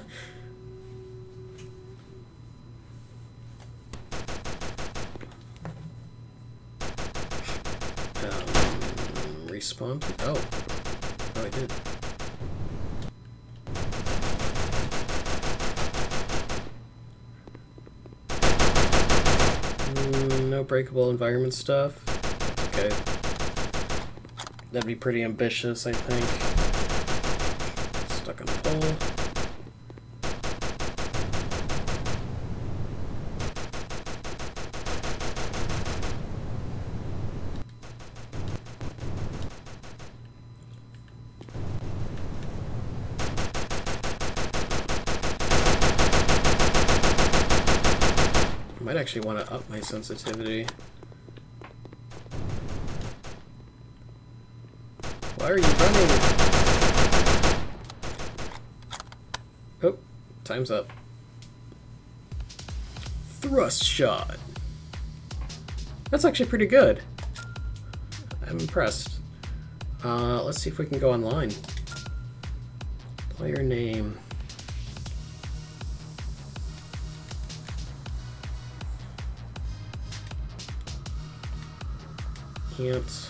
respawn? Oh. Oh, I did. Mm, no breakable environment stuff. Okay. That'd be pretty ambitious, I think. Stuck on a pole. I might actually want to up my sensitivity. Why are you running? Oh, time's up. Thrust shot. That's actually pretty good. I'm impressed. Uh, let's see if we can go online. Player name. Ants.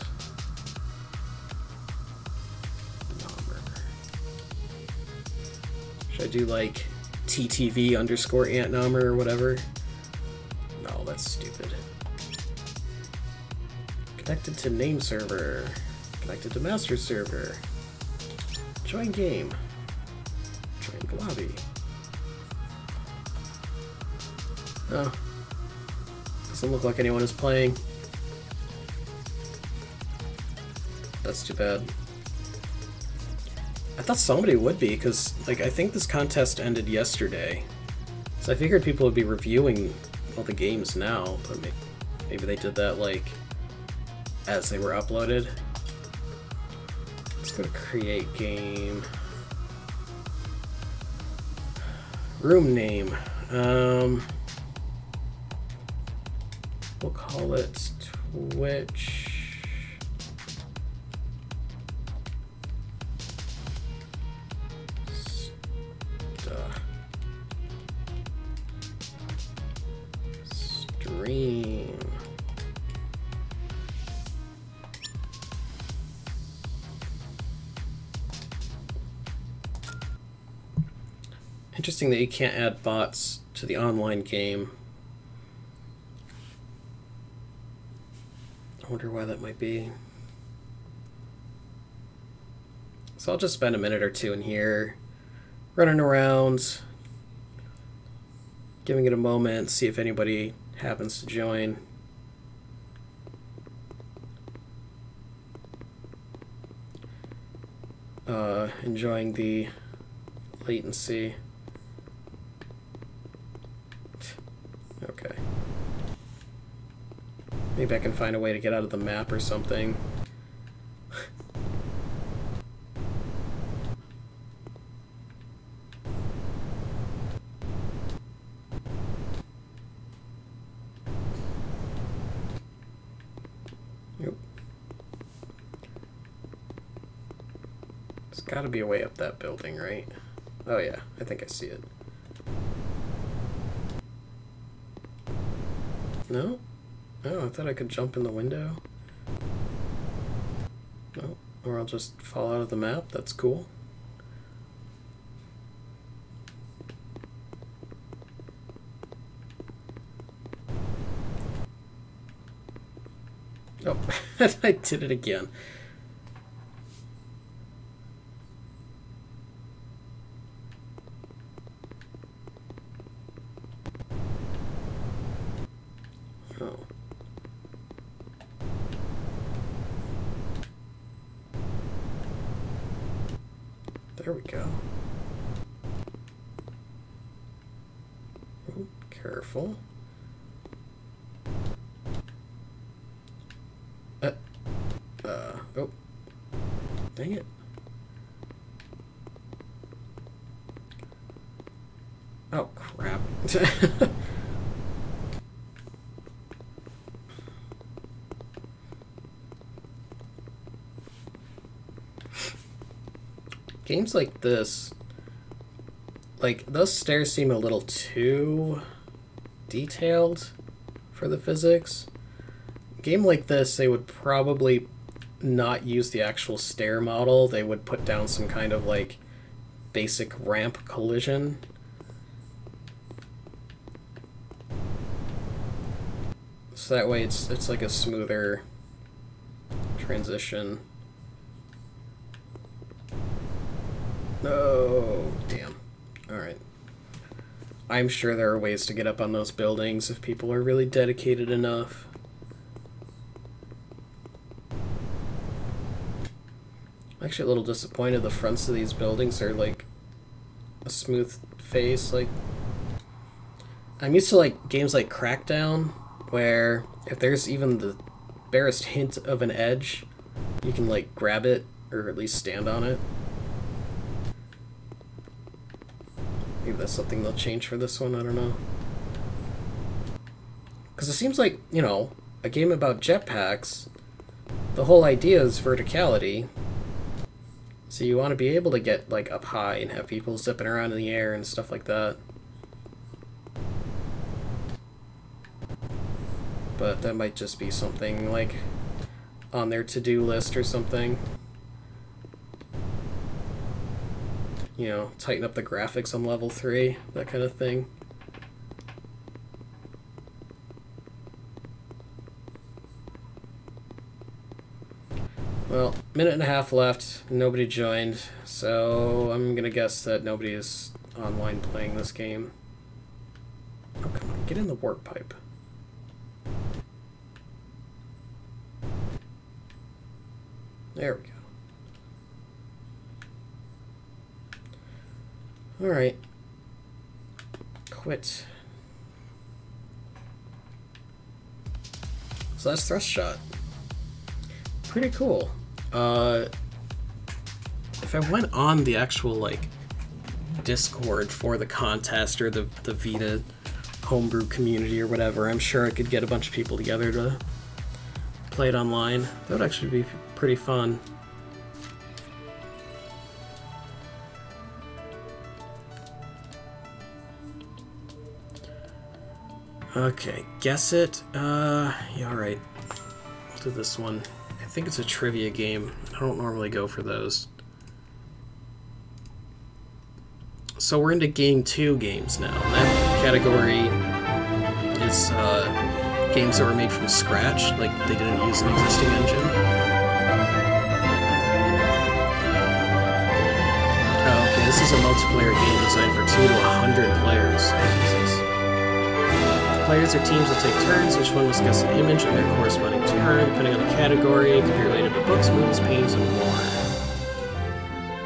Number. Should I do like T T V underscore ant number or whatever? No, that's stupid. Connected to name server. Connected to master server. Join game. Join lobby. Oh. Doesn't look like anyone is playing. That's too bad. I thought somebody would be, because like I think this contest ended yesterday. So I figured people would be reviewing all the games now, but maybe, maybe they did that like as they were uploaded. Let's go to create game. Room name. Um, we'll call it Twitch. Stream. Interesting that you can't add bots to the online game. I wonder why that might be. So I'll just spend a minute or two in here running around, giving it a moment, see if anybody happens to join. Uh, enjoying the latency. Okay. Maybe I can find a way to get out of the map or something. Gotta be a way up that building, right? Oh yeah, I think I see it. No? Oh, I thought I could jump in the window. No, or I'll just fall out of the map, that's cool. Oh, I did it again. Games like this, like those stairs seem a little too detailed for the physics. Game like this, they would probably not use the actual stair model. They would put down some kind of like basic ramp collision. So that way it's it's like a smoother transition. No, damn. Alright. I'm sure there are ways to get up on those buildings if people are really dedicated enough. I'm actually a little disappointed the fronts of these buildings are like a smooth face. Like I'm used to like games like Crackdown, where if there's even the barest hint of an edge, you can like grab it or at least stand on it. Maybe that's something they'll change for this one, I don't know. Because it seems like, you know, a game about jetpacks, the whole idea is verticality. So you want to be able to get like up high and have people zipping around in the air and stuff like that. But that might just be something like on their to-do list or something. You know, tighten up the graphics on level three, that kind of thing. Well, minute and a half left, nobody joined, so I'm gonna guess that nobody is online playing this game. Oh, come on, get in the warp pipe. There we go. Alright. Quit. So that's Thrust Shot. Pretty cool. Uh, if I went on the actual, like, Discord for the contest or the, the Vita homebrew community or whatever, I'm sure I could get a bunch of people together to play it online. That would actually be pretty fun. Okay, guess it. Uh, yeah, alright. We'll do this one. I think it's a trivia game. I don't normally go for those. So we're into game two games now. That category is uh, games that were made from scratch, like they didn't use an existing engine. Oh, okay, this is a multiplayer game designed for two to a hundred players. Players or teams will take turns, each one must guess an image of their corresponding term, depending on the category. It could be related to books, movies, paintings, and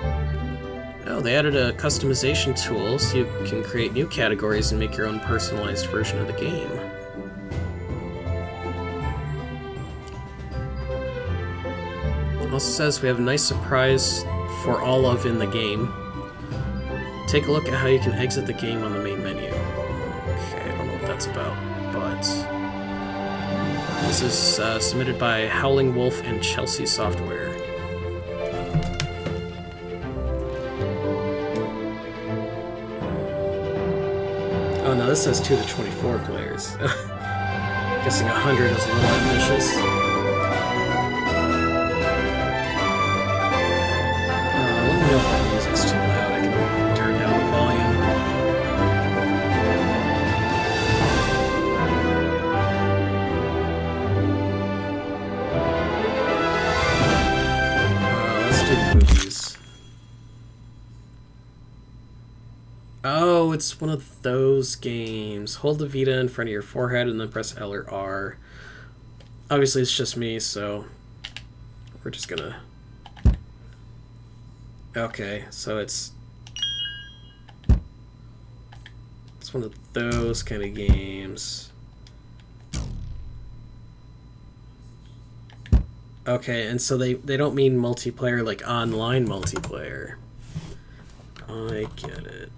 more. Oh, they added a customization tool so you can create new categories and make your own personalized version of the game. It also says we have a nice surprise for all of in the game. Take a look at how you can exit the game on the main menu. About, but this is uh, submitted by Howling Wolf and Chelsea Software. Oh no, this says two to twenty-four players. Guessing one hundred is a little ambitious. Uh, let me know if that music's too loud. I can turn down the volume. Oh, it's one of those games. Hold the Vita in front of your forehead and then press L or R. Obviously, it's just me, so we're just gonna... Okay, so it's... It's one of those kind of games. Okay, and so they, they don't mean multiplayer, like online multiplayer. I get it.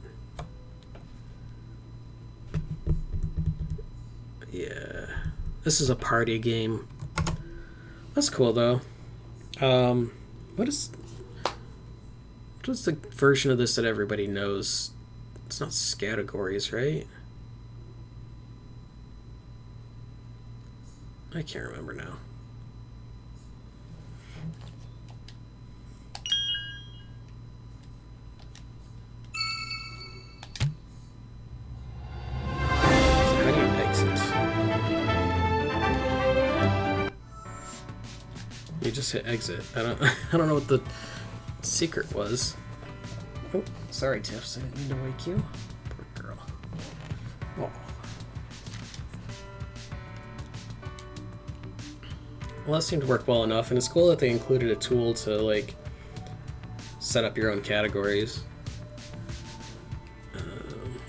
Yeah. This is a party game. That's cool, though. Um, what is... What's the version of this that everybody knows? It's not Scatagories, right? I can't remember now. You just hit exit. I don't I don't know what the secret was. Oh, sorry Tiffs, I didn't mean to wake you. Poor girl. Oh. Well, that seemed to work well enough, and it's cool that they included a tool to like set up your own categories. Um,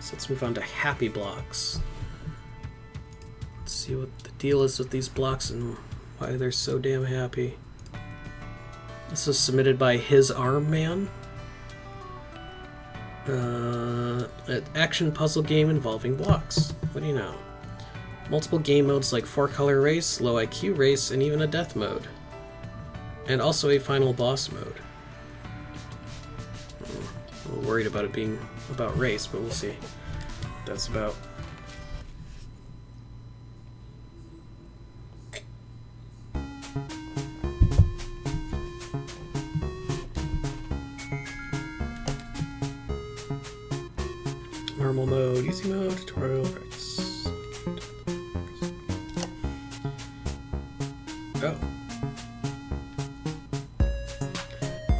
so let's move on to Happy Blocks. Let's see what the deal is with these blocks and why they're so damn happy. This was submitted by His Arm Man. Uh, an action puzzle game involving blocks. What do you know? Multiple game modes like four color race, low I Q race, and even a death mode. And also a final boss mode. worried about it being about race, but we'll see what that's about. Normal mode, easy mode, tutorial, practice. Oh.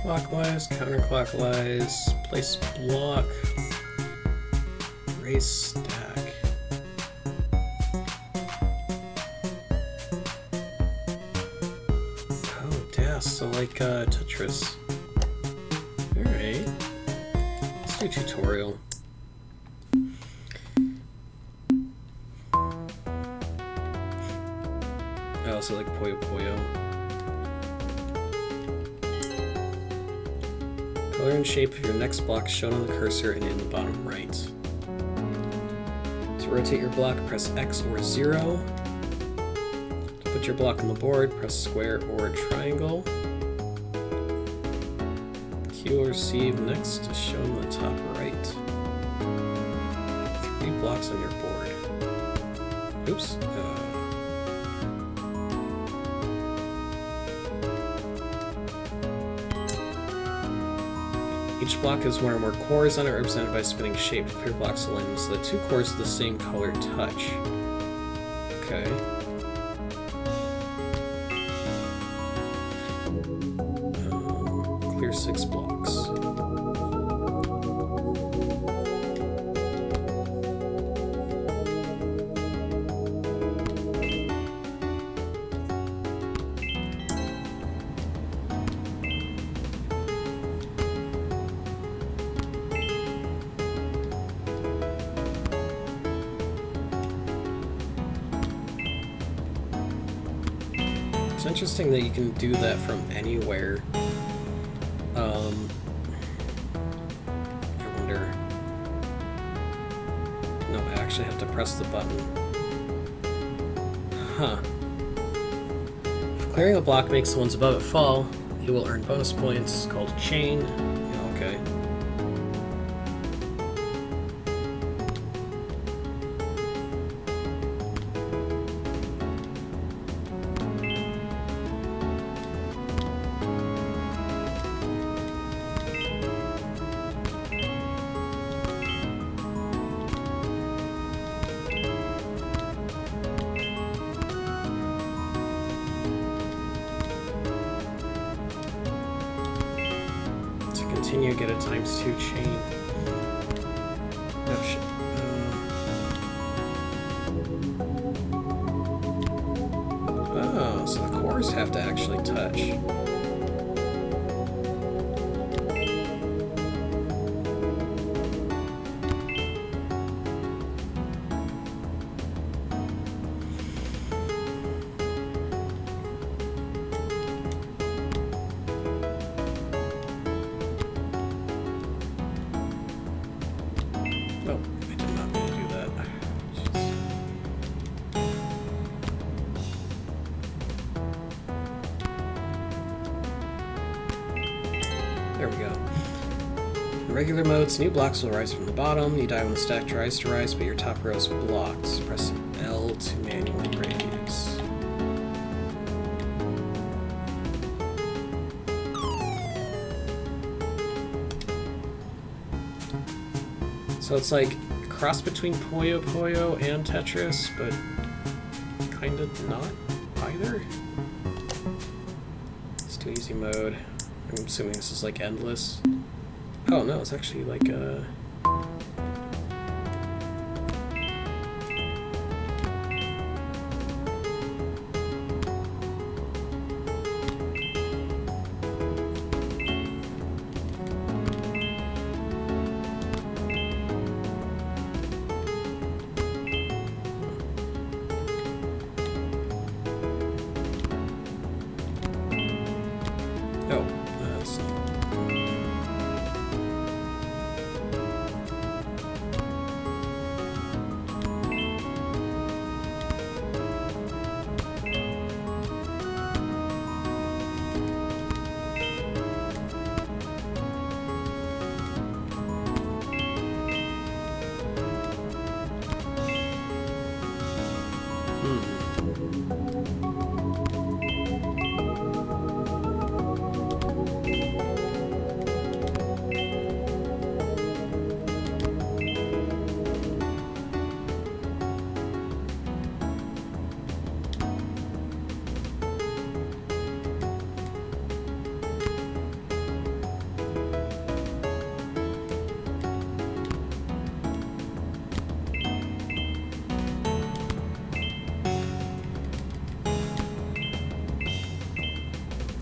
Clockwise, counterclockwise, place block, race stack. Oh, yeah, so like uh, Tetris. Alright. Let's do tutorial. So like Puyo Puyo. Color and shape of your next block shown on the cursor and in the bottom right. To rotate your block, press X or zero. To put your block on the board, press square or triangle. Q or C next is shown on the top right. Three blocks on your board. Oops. Uh, Each block has one or more cores on it, represented by spinning shape. Pure blocks aligned so that two cores of the same color touch. Okay. Um, clear six blocks. Interesting that you can do that from anywhere. Um, I wonder. No, I actually have to press the button. Huh. If clearing a block makes the ones above it fall, you will earn bonus points called chain. Yeah, okay. Regular modes, new blocks will rise from the bottom. You die when the stack tries to rise, but your top row is blocked. Press L to manually break these. So it's like a cross between Puyo Puyo and Tetris, but kind of not either. It's too easy mode. I'm assuming this is like endless. Oh no, it's actually like a...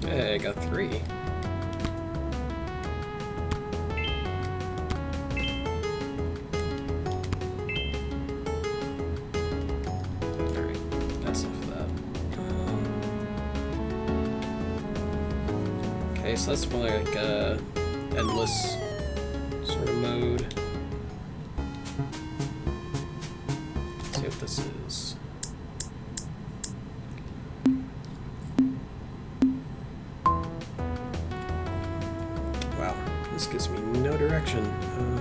Yeah, I got three. So that's more like a endless sort of mode. Let's see what this is. Wow, this gives me no direction. Um,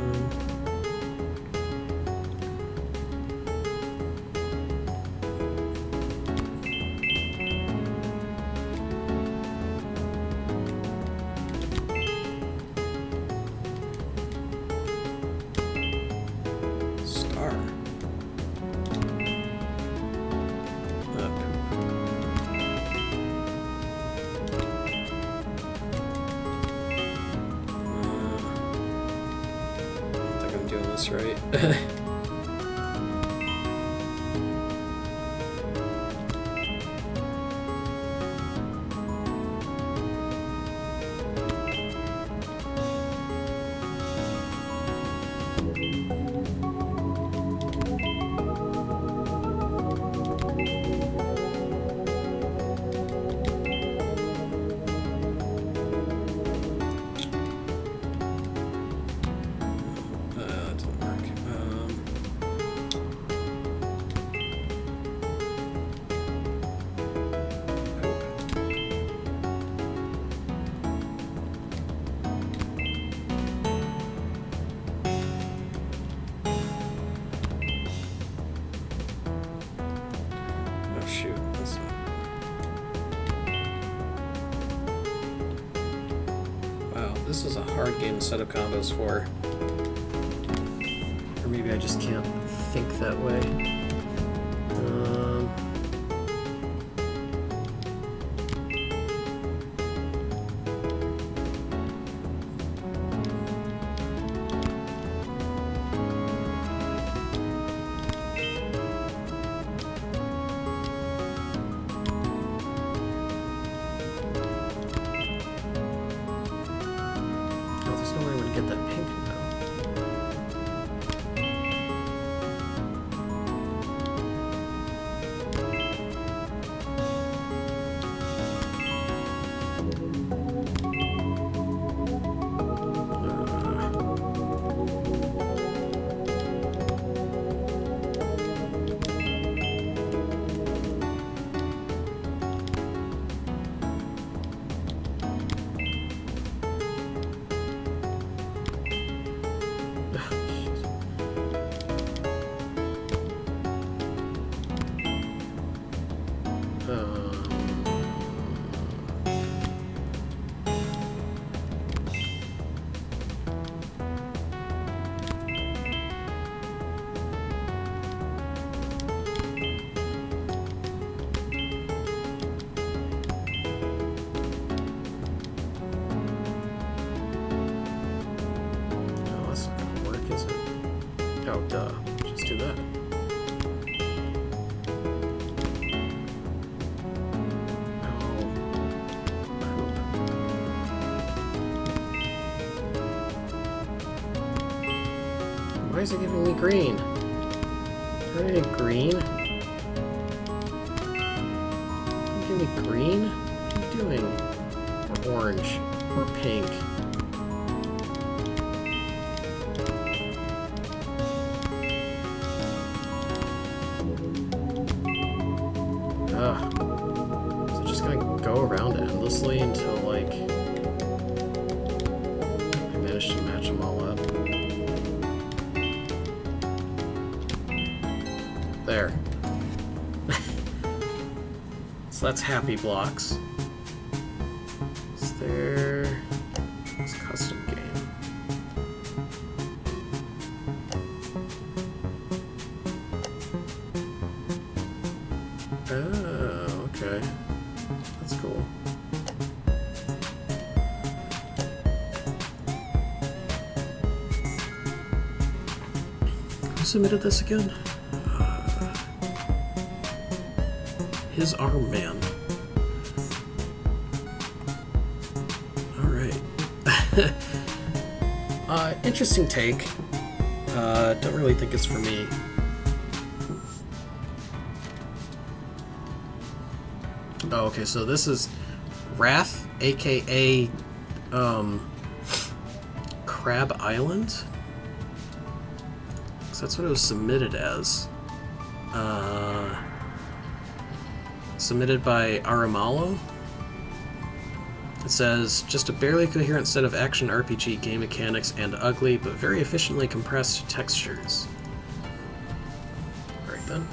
Set up combos for. Or maybe I just can't think that way. Um, Why is it giving me green? Turn it into green? Give me green? What are you doing? Or orange. Or pink. Ugh. Is it just gonna go around endlessly until, like, I manage to match them all up? There. So that's Happy Blocks. Is there... It's a custom game. Oh, okay. That's cool. Who submitted this again? Is our man. uh, interesting take. Uh, don't really think it's for me. Oh, okay, so this is Wrath, aka um, Crab Island. So that's what it was submitted as. Uh, submitted by Aramalo. It says, just a barely coherent set of action R P G game mechanics and ugly, but very efficiently compressed textures. Alright then.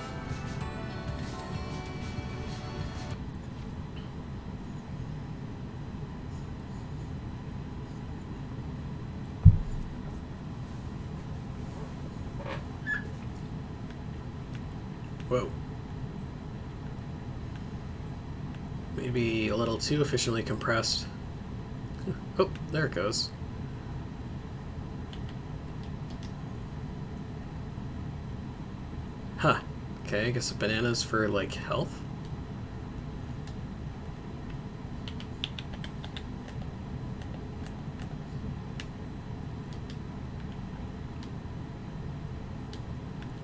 Whoa. Maybe a little too efficiently compressed. Oh, there it goes. Huh. Okay, I guess the banana's for, like, health?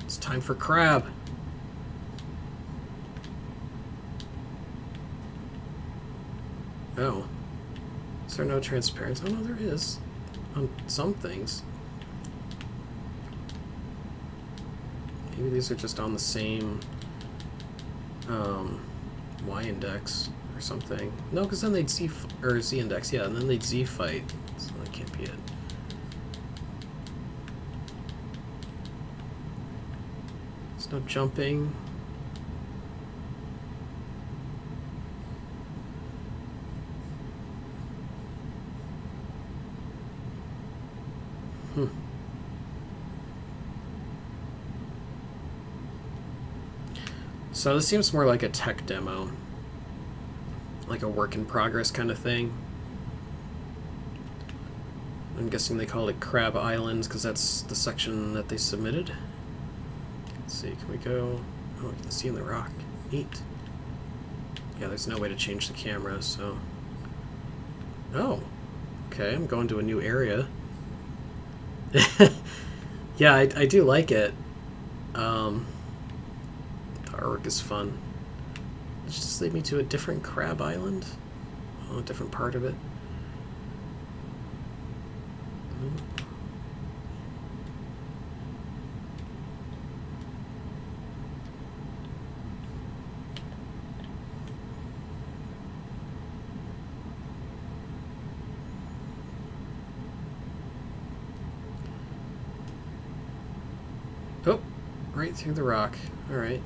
It's time for crab! Oh. Is there no transparency? Oh, no, there is. On some things. Maybe these are just on the same um, Y index or something. No, because then they'd Z, or Z index, yeah, and then they'd Z fight. So that can't be it. There's no jumping. Hmm. So this seems more like a tech demo. Like a work in progress kind of thing. I'm guessing they called it Crab Islands because that's the section that they submitted. Let's see, can we go... Oh, I can see in the rock. Neat. Yeah, there's no way to change the camera, so... Oh! Okay, I'm going to a new area. Yeah, I, I do like it. Um, the artwork is fun. Does this lead me to a different Crab Island? Oh, a different part of it. Through the rock. Alright.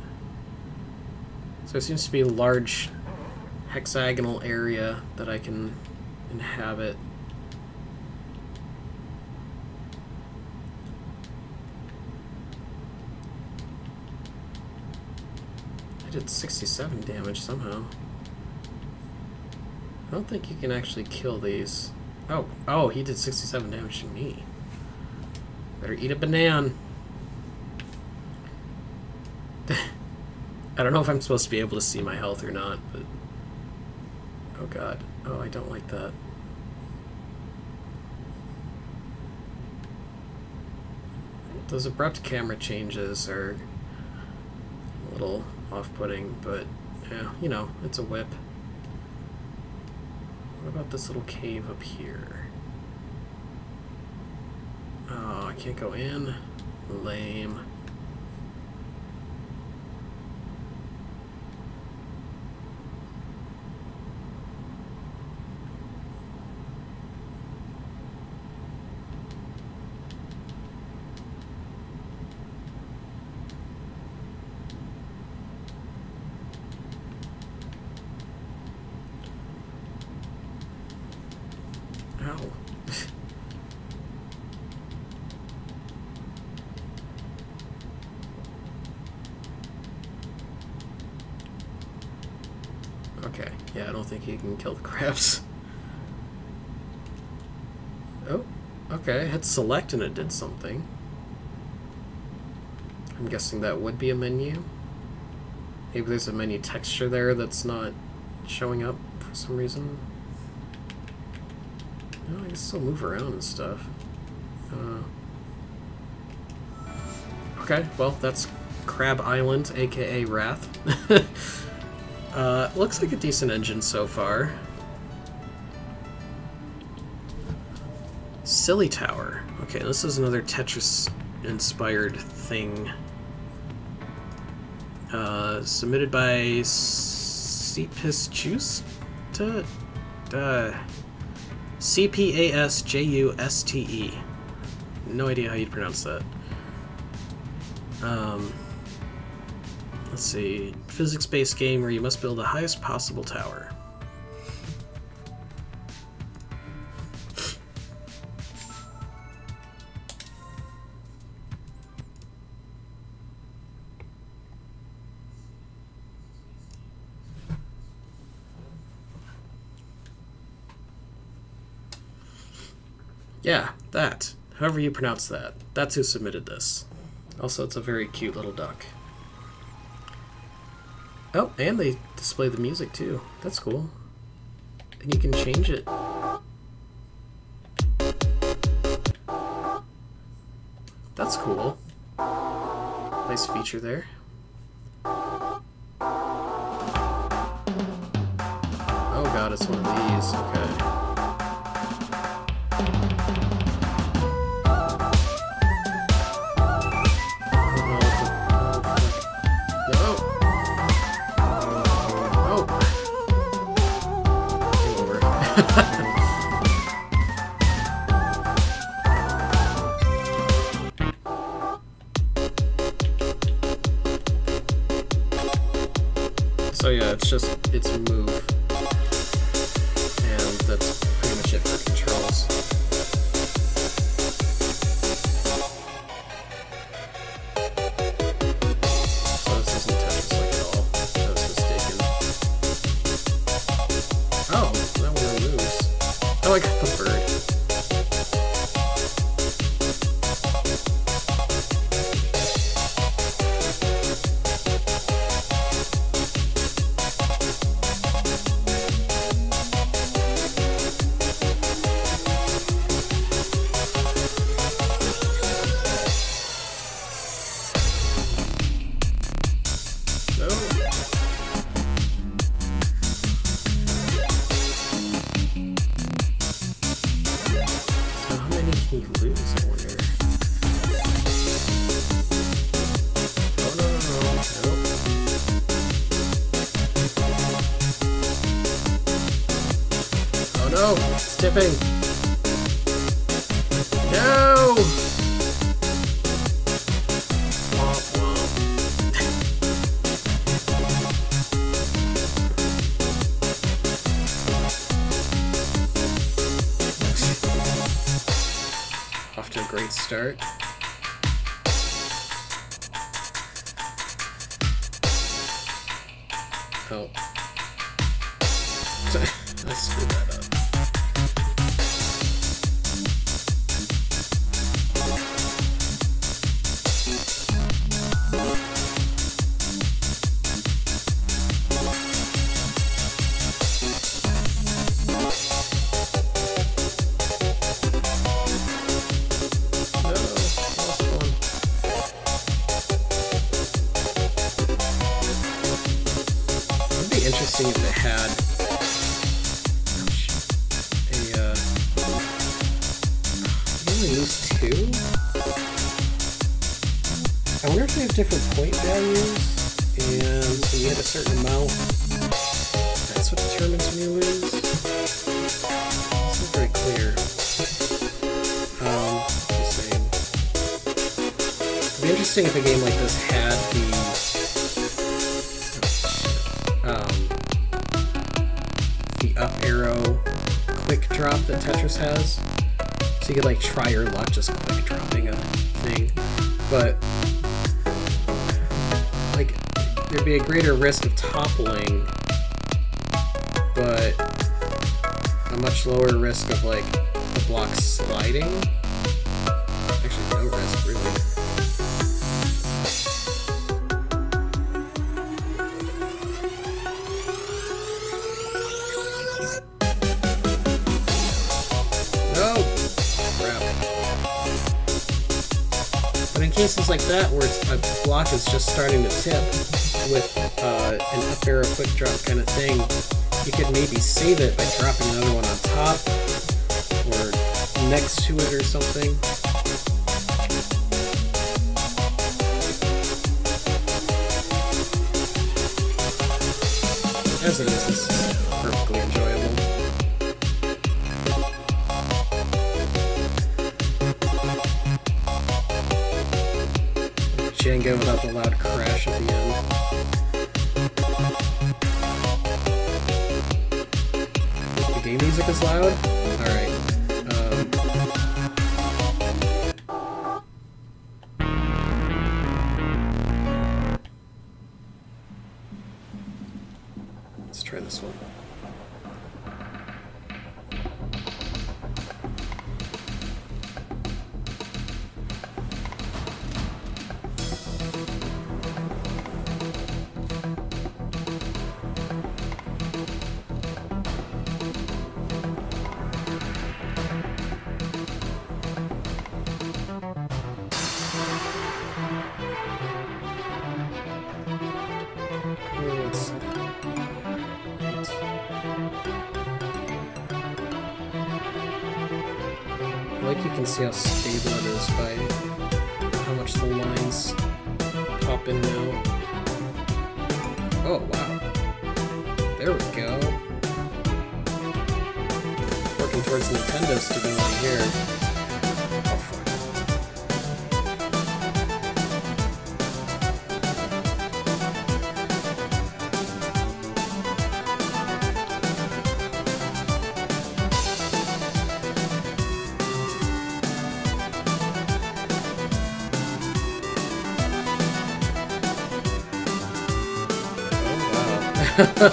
So it seems to be a large hexagonal area that I can inhabit. I did sixty-seven damage somehow. I don't think you can actually kill these. Oh, oh, he did sixty-seven damage to me. Better eat a banana. I don't know if I'm supposed to be able to see my health or not, but... Oh god. Oh, I don't like that. Those abrupt camera changes are a little off-putting, but, yeah, you know, it's a whip. What about this little cave up here? Oh, I can't go in. Lame. Okay, yeah, I don't think you can kill the crabs. Oh, okay, I hit select and it did something. I'm guessing that would be a menu. Maybe there's a menu texture there that's not showing up for some reason. No, I can still move around and stuff. Uh, okay, well, that's Crab Island, aka Wrath. uh, looks like a decent engine so far. Silly Tower. Okay, this is another Tetris-inspired thing. Uh, submitted by C P A S Juice? To, uh, C P A S J U S T E. No idea how you'd pronounce that. Um, let's see. Physics-based game where you must build the highest possible tower. Yeah, that. However you pronounce that. That's who submitted this. Also, it's a very cute little duck. Oh, and they display the music, too. That's cool. And you can change it. That's cool. Nice feature there. Oh god, it's one of these. Okay. So yeah, it's just, it's move, and that's pretty much it for controls. So this isn't Tetris like at all, if I was mistaken. Oh, that one moves. Oh, I got the bird. Start. Oh. I screwed that up. If it had a, uh, really lose two? I wonder if they have different point values, and when you hit a certain amount, that's what determines when you lose. It's not very clear. Um, just saying. It'd be interesting if a game like this had the up arrow quick drop that Tetris has, so you could like try your luck just quick dropping a thing, but like there'd be a greater risk of toppling, but a much lower risk of like the block sliding. Actually no risk really. instance like that where it's, a block is just starting to tip with uh, an up arrow quick drop kind of thing, you could maybe save it by dropping another one on top or next to it or something. As it is, this is perfectly enjoyable. Django without the loud crash at the end. The game music is loud? Alright. Um. Let's try this one. See how stable it is by how much the lines pop in and out. Oh wow. There we go. Working towards Nintendo stability here. Oh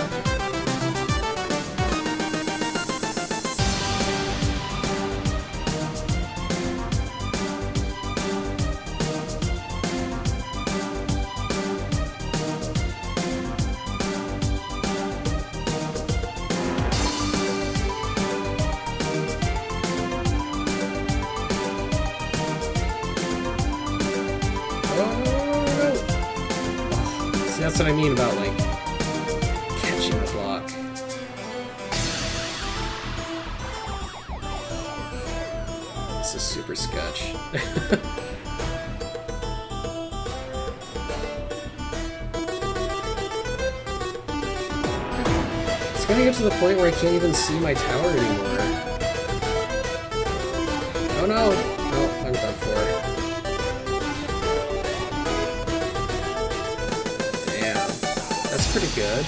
See, that's what I mean about like catching the block. This is super sketch. It's gonna get to the point where I can't even see my tower anymore. Oh no! Oh, I'm done for. Pretty good.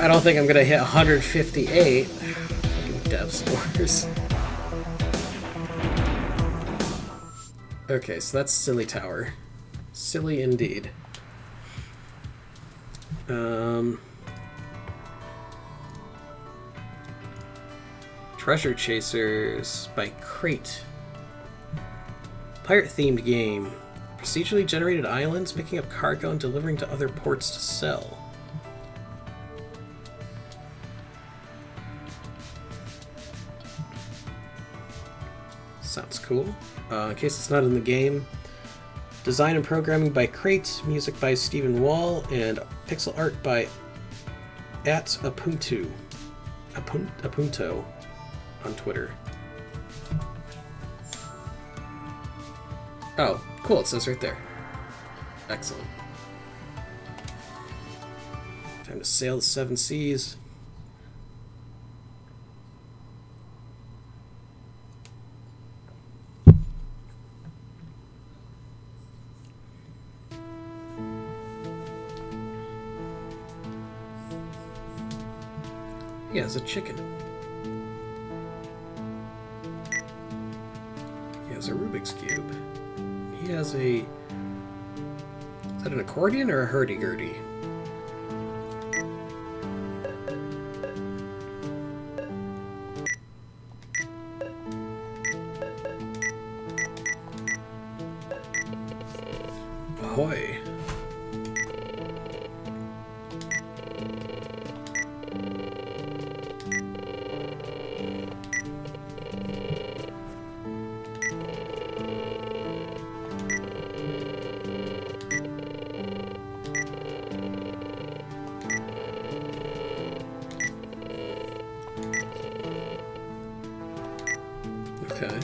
I don't think I'm gonna hit one fifty-eight. Fucking dev scores. Okay, so that's Silly Tower. Silly indeed. Um, Treasure Chasers by Crate. Pirate-themed game. Procedurally generated islands, picking up cargo and delivering to other ports to sell. Sounds cool. Uh, in case it's not in the game, design and programming by Crate, music by Stephen Wall, and pixel art by at Apuntu, Apun Apunto on Twitter. Oh. Cool, it says right there. Excellent. Time to sail the seven seas. Yeah, it's a chicken. He has a Rubik's Cube. He has a... Is that an accordion or a hurdy-gurdy? Ahoy! Okay.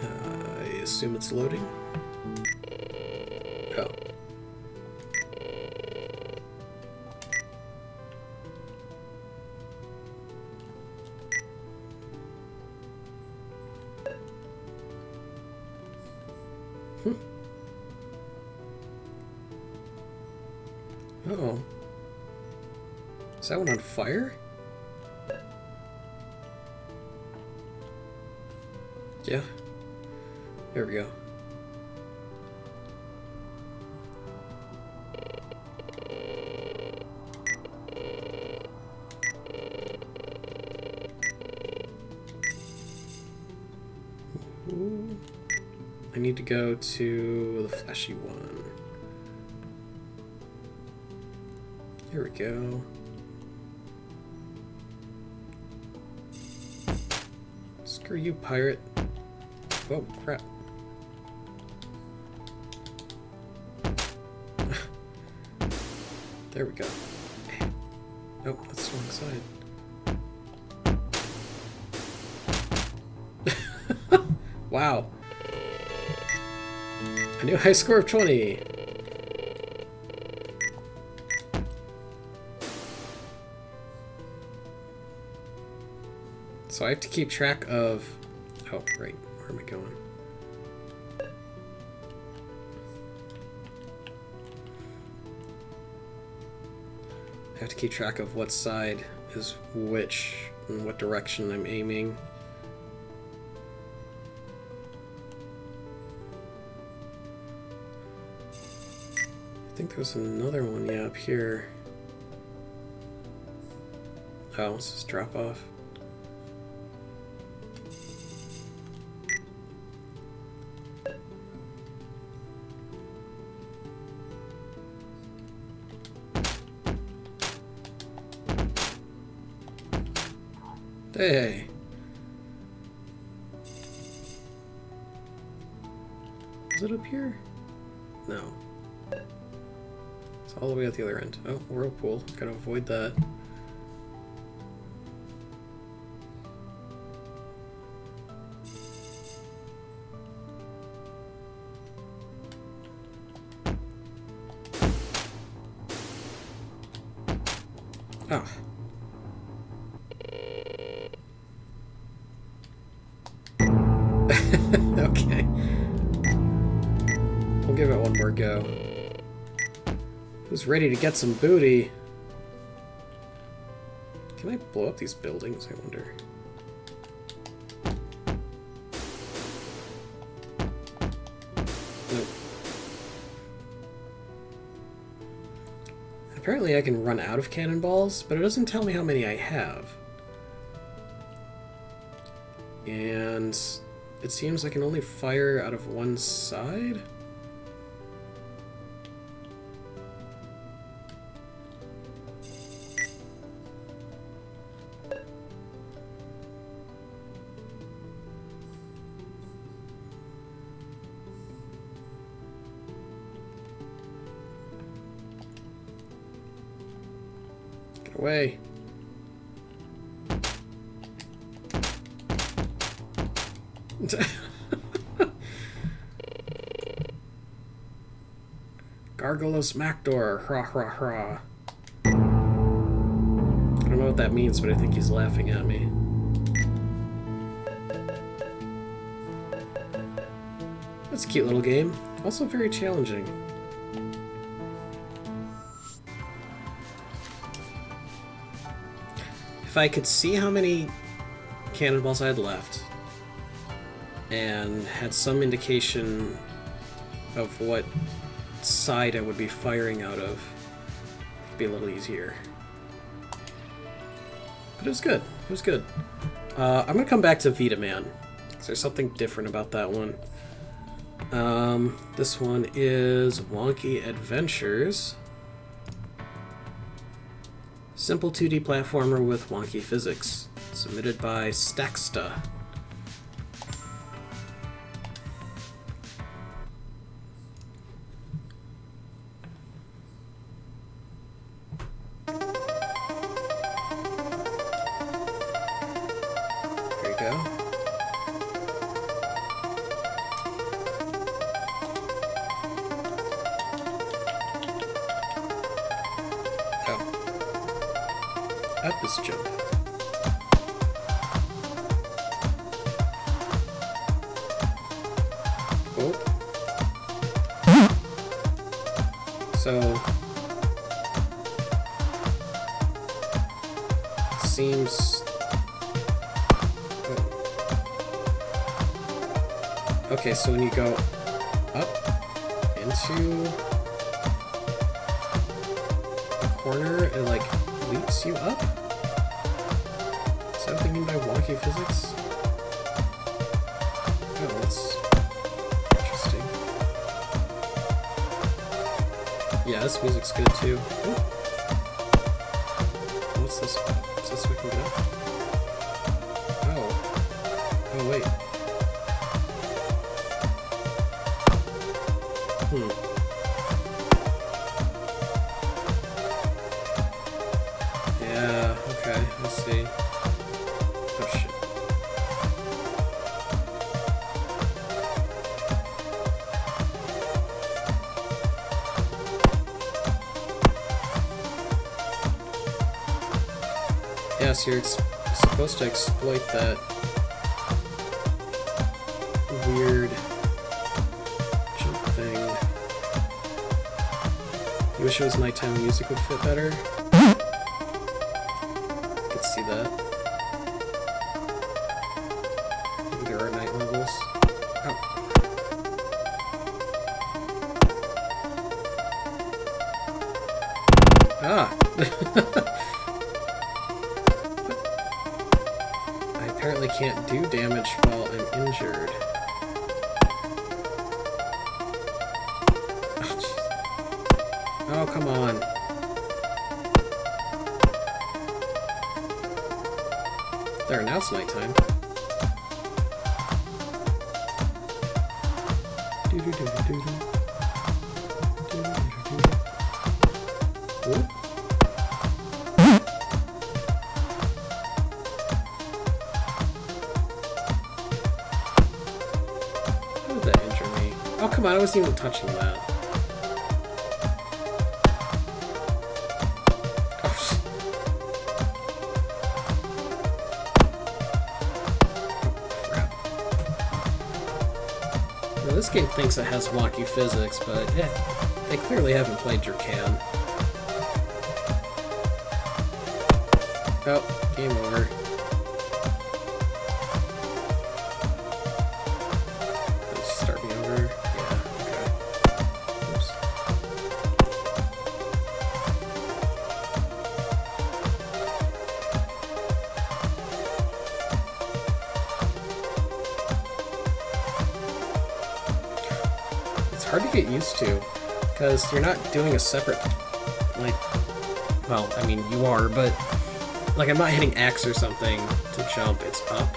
Uh, I assume it's loading. Oh. Is that one on fire? Yeah. There we go. Ooh. I need to go to the flashy one. Here we go. Screw you, pirate. Oh, crap. There we go. Nope, oh, that's the wrong side. Wow. A new high score of twenty. So I have to keep track of... Oh, right. Where am I going? I have to keep track of what side is which and what direction I'm aiming. I think there's another one yeah, up here. Oh, let's just drop off. Hey! Is it up here? No. It's all the way at the other end. Oh, whirlpool. Gotta avoid that. Ah. Okay. We'll give it one more go. Who's ready to get some booty? Can I blow up these buildings, I wonder? Nope. Apparently I can run out of cannonballs, but it doesn't tell me how many I have. And... it seems I can only fire out of one side? Get away. Gargolos Macdor, hra hra hra. I don't know what that means, but I think he's laughing at me. That's a cute little game. Also very challenging. If I could see how many cannonballs I had left, and had some indication of what side I would be firing out of, it'd be a little easier. But it was good. It was good. Uh, I'm gonna come back to Vitaman, because there's something different about that one. Um, this one is Wonkey Adventures. Simple two D platformer with wonky physics. Submitted by Staxta. up this jump. Cool. So seems. Okay, so when you go up into the corner, it like leaps you up? Is that what they mean by wonky physics? Oh, that's interesting. Yeah, this music's good too. Ooh. What's this? Is this we can get up? Oh. Oh, wait. Hmm. Yeah, okay, let's see. Oh shit. Yeah, so you're ex supposed to exploit that weird jump thing. I wish it was nighttime music would fit better. I could see that. Maybe there are night levels. Oh. Ah! I apparently can't do damage while I'm injured. Oh, come on. There, now it's nighttime. How did that injure me? Oh, come on, I wasn't even touching that. This game thinks it has wonky physics, but eh, they clearly haven't played your cam. Oh, game over. Let's start me over. Yeah, okay. Hard to get used to, because you're not doing a separate, like, well, I mean, you are, but, like, I'm not hitting X or something to jump, it's up.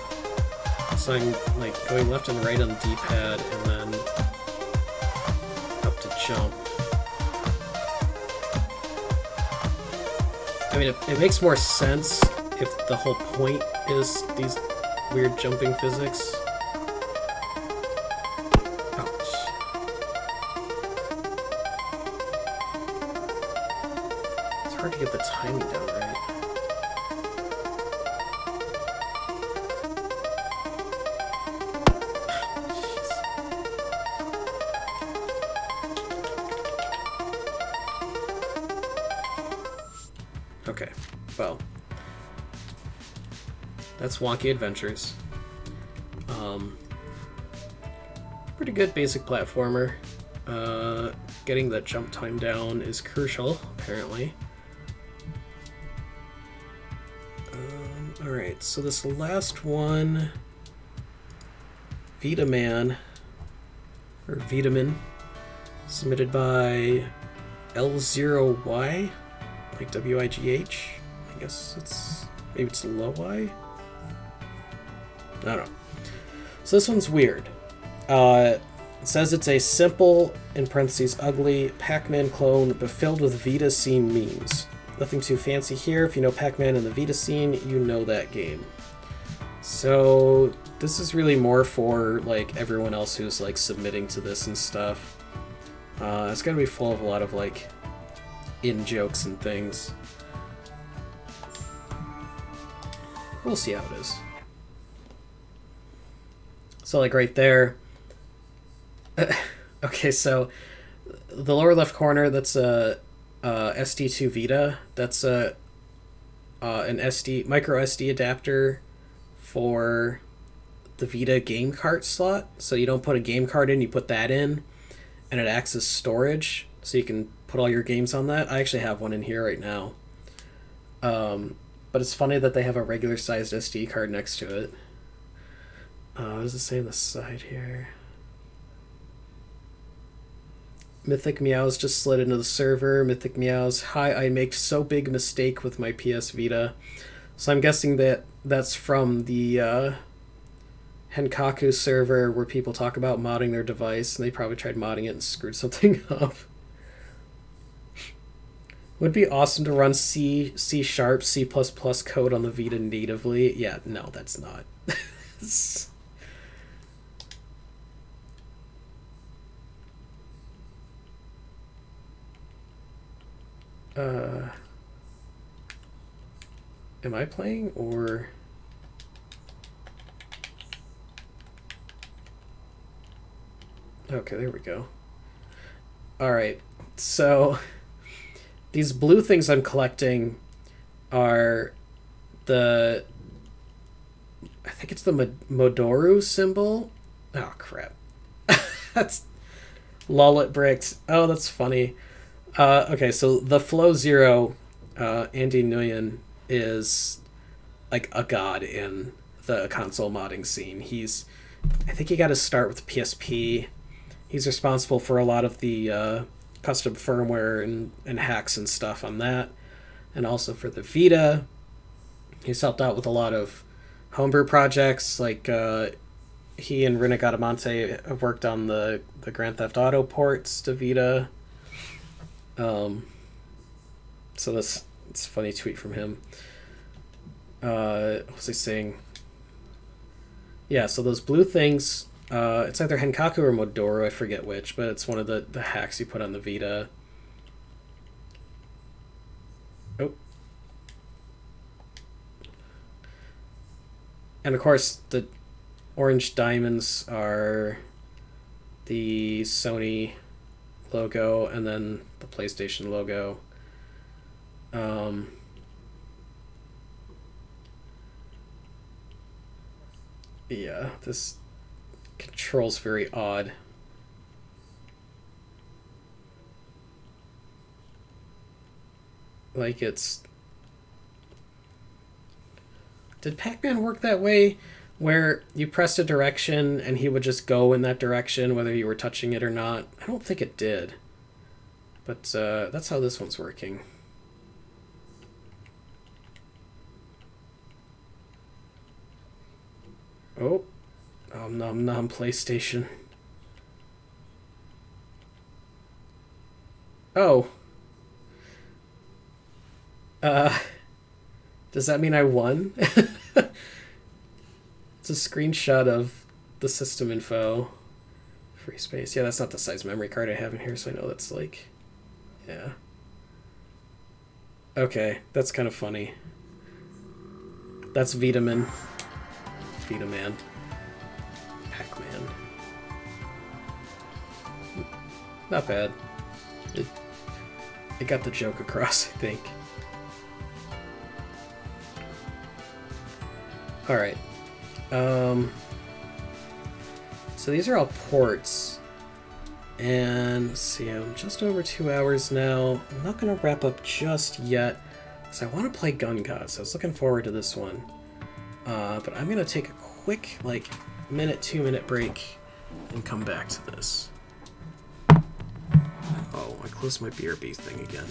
So I'm, like, going left and right on the D-pad, and then up to jump. I mean, it, it makes more sense if the whole point is these weird jumping physics. To get the timing down right. Okay, well, that's Wonkey Adventures. Um, pretty good basic platformer. Uh, getting that jump time down is crucial, apparently. Alright, so this last one, Vitaman, or Vitaman, submitted by L zero Y, like W I G H, I guess it's, maybe it's low Y? I don't know. So this one's weird. Uh, it says it's a simple, in parentheses ugly, Pac-Man clone, but filled with Vita scene memes. Nothing too fancy here. If you know Pac-Man and the Vita scene, you know that game. So this is really more for like everyone else who's like submitting to this and stuff. Uh, it's gonna be full of a lot of like in jokes and things. We'll see how it is. So like right there. Okay, so the lower left corner, that's a, a S D two Vita. That's a uh, an S D micro S D adapter for the Vita game card slot. So you don't put a game card in, you put that in, and it acts as storage. So you can put all your games on that. I actually have one in here right now. Um, but it's funny that they have a regular sized S D card next to it. Uh, what does it say on the side here? Mythic Meows just slid into the server. Mythic Meows, hi, I make so big mistake with my P S Vita. So I'm guessing that that's from the uh, Henkaku server where people talk about modding their device, and they probably tried modding it and screwed something up. Would be awesome to run C, C Sharp, C++ code on the Vita natively. Yeah, no, that's not. Uh, am I playing or? Okay, there we go. All right, so these blue things I'm collecting are the, I think it's the Modoru symbol. Oh crap, that's Lullet Bricks. Oh, that's funny. Uh, okay, so the Flow Zero, uh, Andy Nguyen, is like a god in the console modding scene. He's, I think he got his start with P S P. He's responsible for a lot of the uh, custom firmware and, and hacks and stuff on that. And also for the Vita. He's helped out with a lot of homebrew projects. Like uh, he and Rina Gattamonte have worked on the, the Grand Theft Auto ports to Vita. Um, so that's, it's a funny tweet from him. Uh, what was he saying? Yeah, so those blue things, uh, it's either Henkaku or Modoru, I forget which, but it's one of the, the hacks you put on the Vita. Oh. And of course, the orange diamonds are the Sony logo, and then the PlayStation logo. Um, yeah, this control's very odd. Like it's... Did Pac-Man work that way? Where you pressed a direction and he would just go in that direction whether you were touching it or not. I don't think it did. But uh, that's how this one's working. Oh. Om nom nom PlayStation. Oh. Uh, does that mean I won? A screenshot of the system info. Free space. Yeah, that's not the size memory card I have in here, so I know that's like, yeah. Okay, that's kind of funny. That's Vitaman. Vitaman. Pac-Man. Not bad. It, it got the joke across, I think. Alright. Um, so these are all ports, and let's see, I'm just over two hours now. I'm not going to wrap up just yet, because I want to play Gun Godz, so I was looking forward to this one. Uh, but I'm going to take a quick, like, minute, two minute break, and come back to this. Oh, I closed my B R B thing again.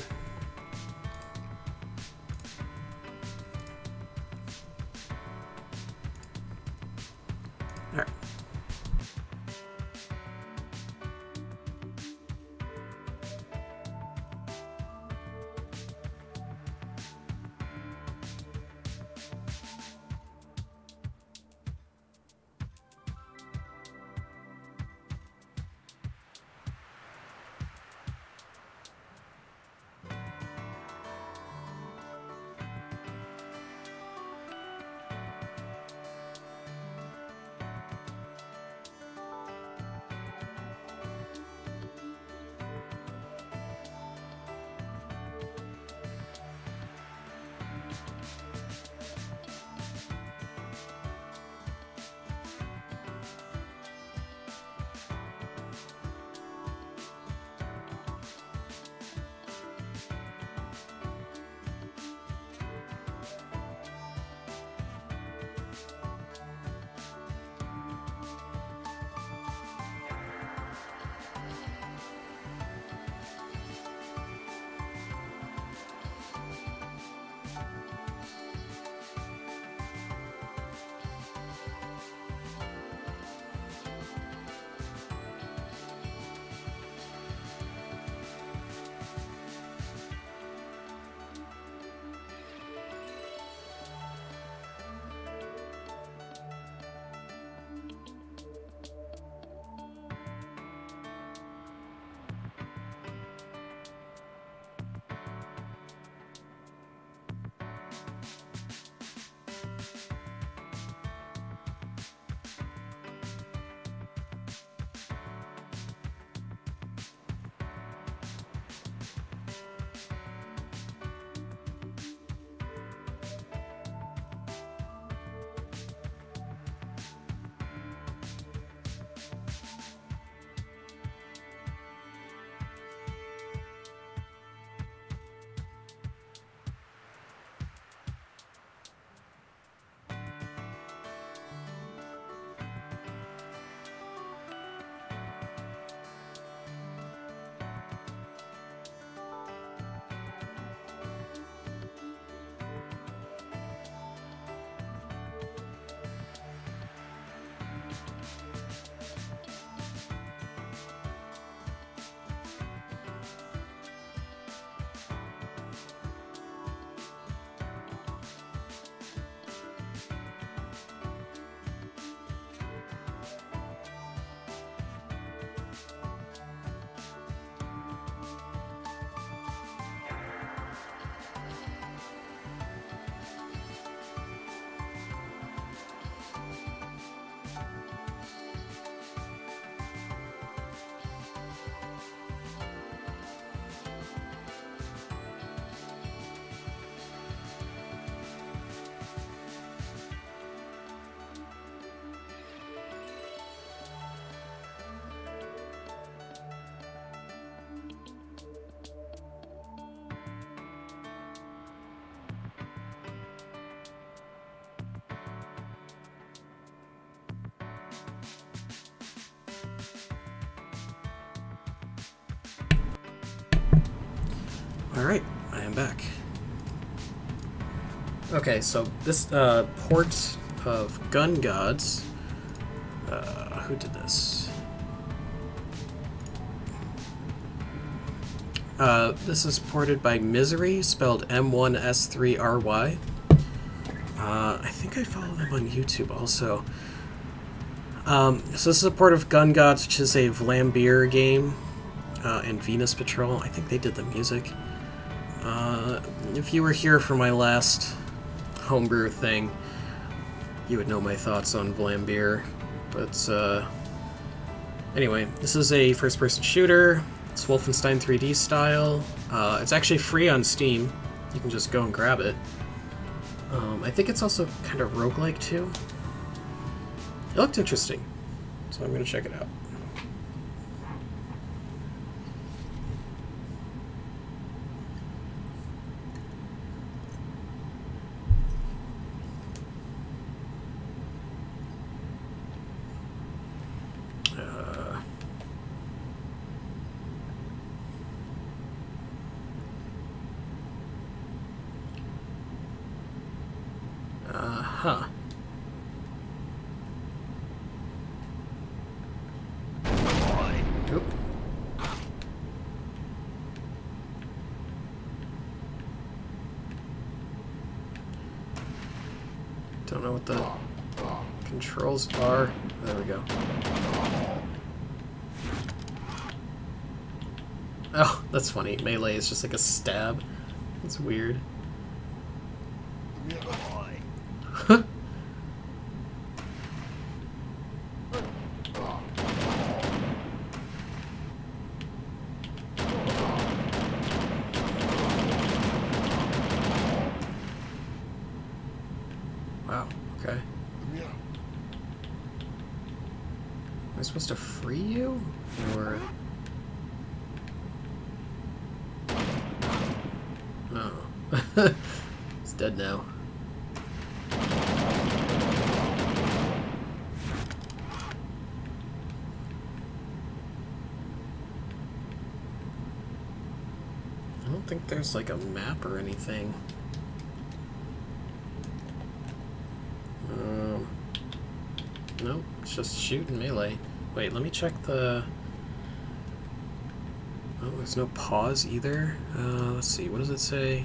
Alright, I am back. Okay, so this uh, port of Gun Godz. Uh, who did this? Uh, this is ported by Misery, spelled M one S three R Y. Uh, I think I follow them on YouTube also. Um, so this is a port of Gun Godz, which is a Vlambeer game, uh, and Venus Patrol. I think they did the music. Uh, if you were here for my last homebrew thing, you would know my thoughts on Vlambeer. But uh, anyway, this is a first-person shooter. It's Wolfenstein three D style. Uh, it's actually free on Steam. You can just go and grab it. Um, I think it's also kind of roguelike too. It looked interesting, so I'm going to check it out. Don't know what the controls are. There we go. Oh, that's funny. Melee is just like a stab. That's weird. Like a map or anything. Um, nope, it's just shoot and melee. Wait, let me check the... Oh, there's no pause either. Uh, let's see, what does it say?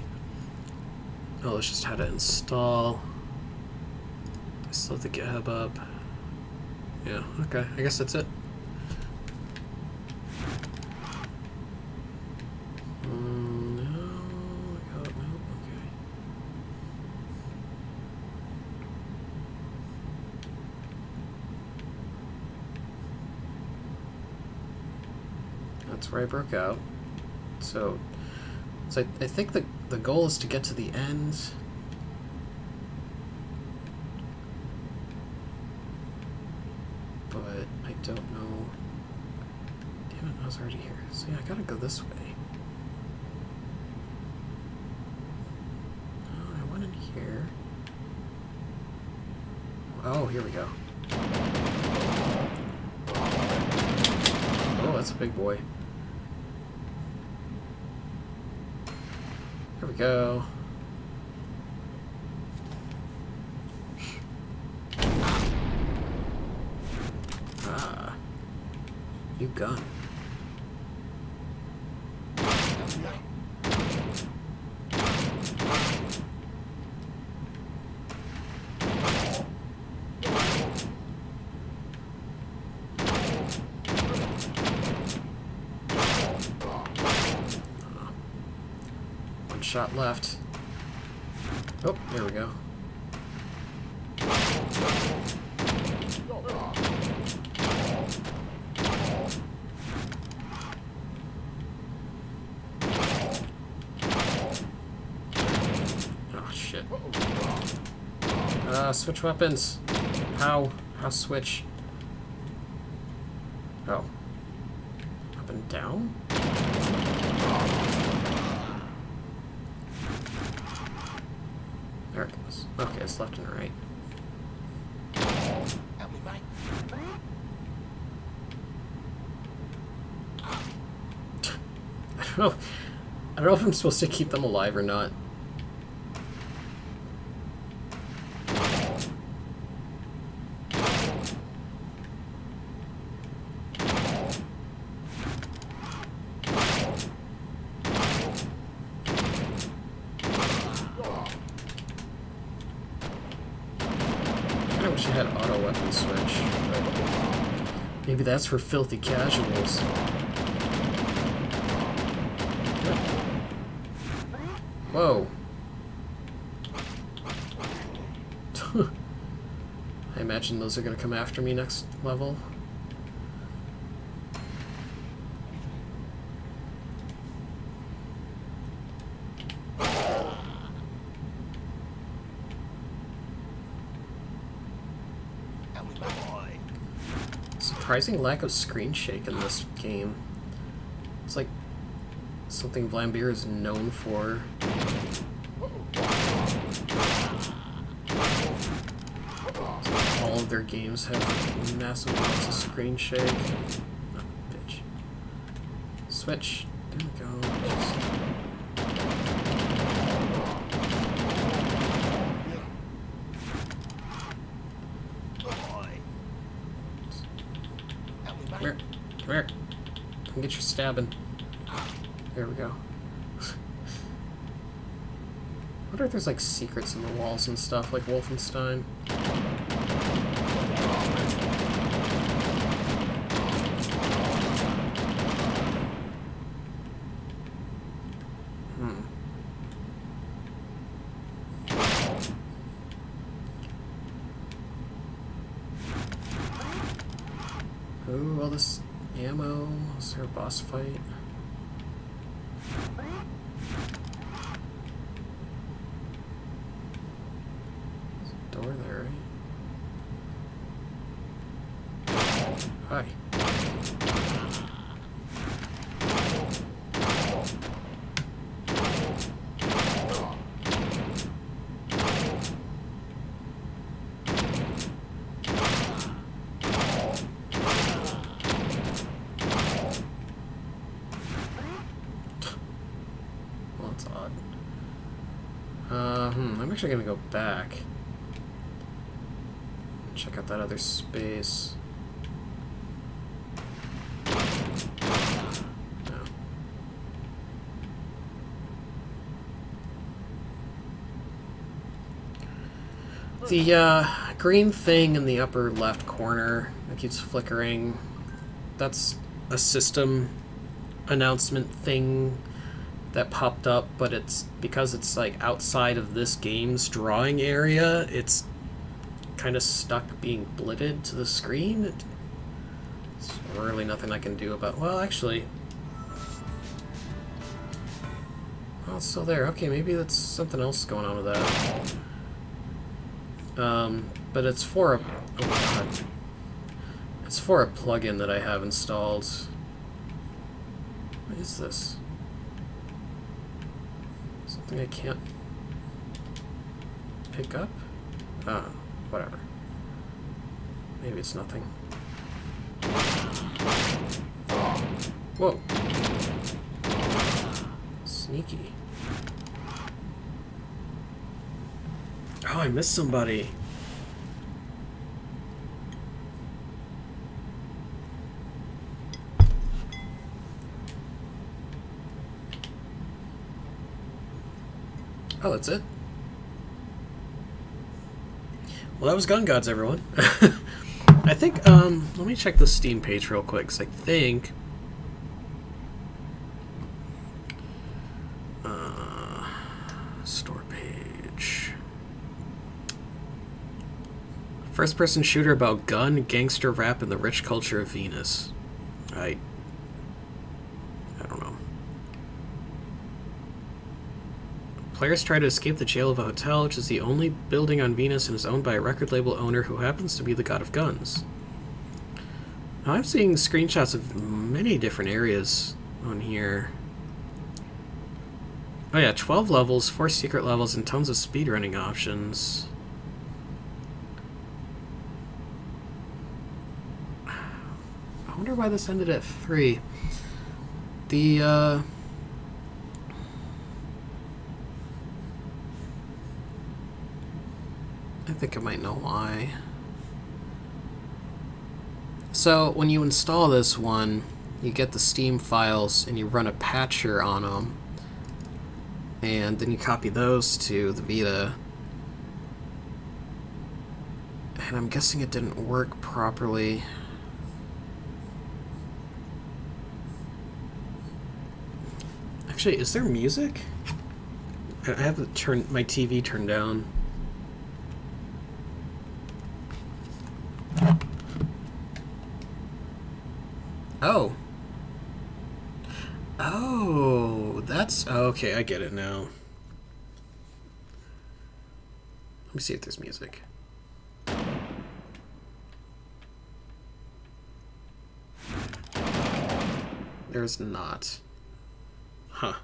Oh, it's just how to install. I still have the GitHub up. Yeah, okay, I guess that's it. Where I broke out. So, so I, I think the, the goal is to get to the end. But I don't know. Damn it, I was already here. So yeah, I gotta go this way. Oh, I went in here. Oh, here we go. Oh, that's a big boy. Here we go. Ah. New gun. Shot left. Oh, there we go. Oh shit. Uh, switch weapons. How? How switch? Oh. Up and down? There it goes. Okay, it's left and right. Help me, Mike. I don't know. I don't know if I'm supposed to keep them alive or not. Maybe that's for filthy casuals. Whoa. I imagine those are gonna come after me next level. Surprising lack of screen shake in this game. It's like something Vlambeer is known for. Like all of their games have massive amounts of screen shake. Oh, bitch. Switch. There we go. Get your stabbing. There we go. I wonder if there's like secrets in the walls and stuff, like Wolfenstein. Hmm. Oh, all this ammo. Is there a boss fight? There's a door there, right? Hi. I'm actually gonna go back. Check out that other space. No. The uh, green thing in the upper left corner that keeps flickering, that's a system announcement thing that popped up, but it's because it's like outside of this game's drawing area, it's kind of stuck being blitted to the screen. It's really nothing I can do about. Well, actually, oh, it's still there. Okay, maybe that's something else going on with that. Um, but it's for a oh God. It's for a plugin that I have installed. What is this? I can't pick up? Ah, whatever. Maybe it's nothing. Whoa. Sneaky. Oh, I missed somebody. Oh, that's it. Well, that was Gun Godz, everyone. I think, um, let me check the Steam page real quick, because I think... Uh, store page. First-person shooter about gun, gangster rap, and the rich culture of Venus. I... Players try to escape the jail of a hotel, which is the only building on Venus and is owned by a record label owner who happens to be the god of guns. Now, I'm seeing screenshots of many different areas on here. Oh yeah, twelve levels, four secret levels, and tons of speedrunning options. I wonder why this ended at three. The, uh... I think I might know why. So when you install this one, you get the Steam files and you run a patcher on them, and then you copy those to the Vita. And I'm guessing it didn't work properly. Actually, is there music? I have to turn my T V turned down. Oh. Oh, that's... okay, I get it now. Let me see if there's music. There's not. Huh.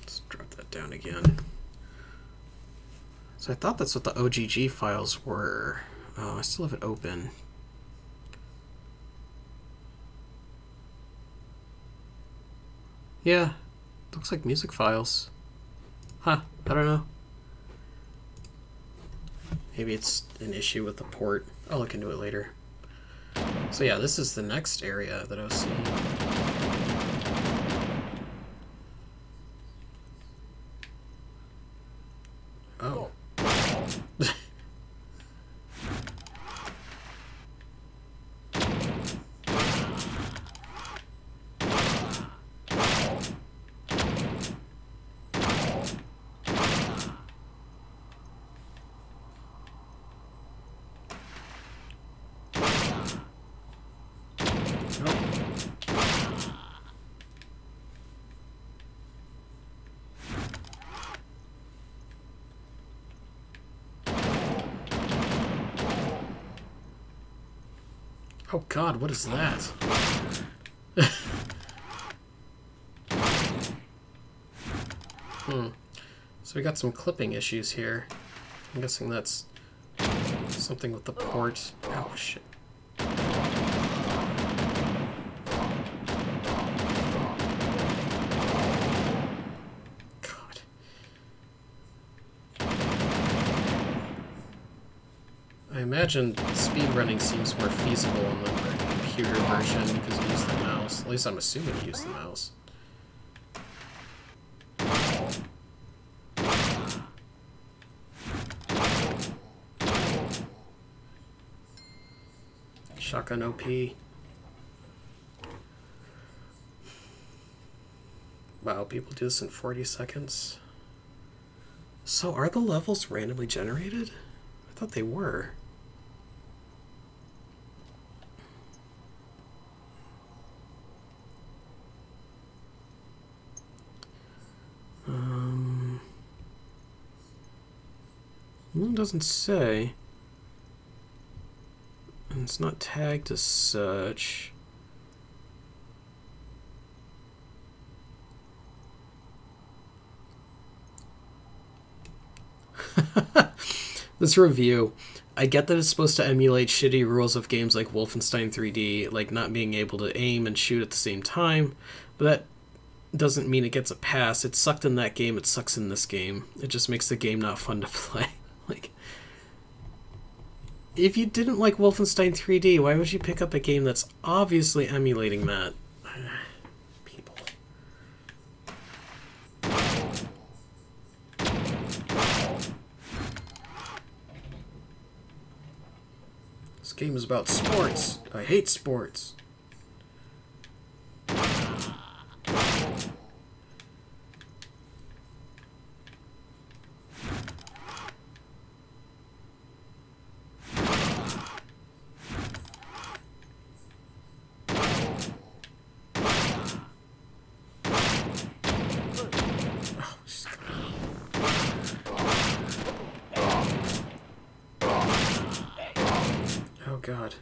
Let's drop that down again. So I thought that's what the O G G files were. Oh, I still have it open. Yeah, looks like music files. Huh, I don't know. Maybe it's an issue with the port. I'll look into it later. So yeah, this is the next area that I was seeing. Oh. Oh god, what is that? Hmm. So we got some clipping issues here. I'm guessing that's something with the port. Oh shit. I imagine speedrunning seems more feasible on the computer version because you use the mouse. At least I'm assuming you use the mouse. Shotgun O P. Wow, people do this in forty seconds. So are the levels randomly generated? I thought they were. Doesn't say, and it's not tagged as such. This review, I get that it's supposed to emulate shitty rules of games like Wolfenstein three D, like not being able to aim and shoot at the same time, but that doesn't mean it gets a pass. It sucked in that game, it sucks in this game. It just makes the game not fun to play. Like, if you didn't like Wolfenstein three D, why would you pick up a game that's obviously emulating that? People. This game is about sports. I hate sports. God.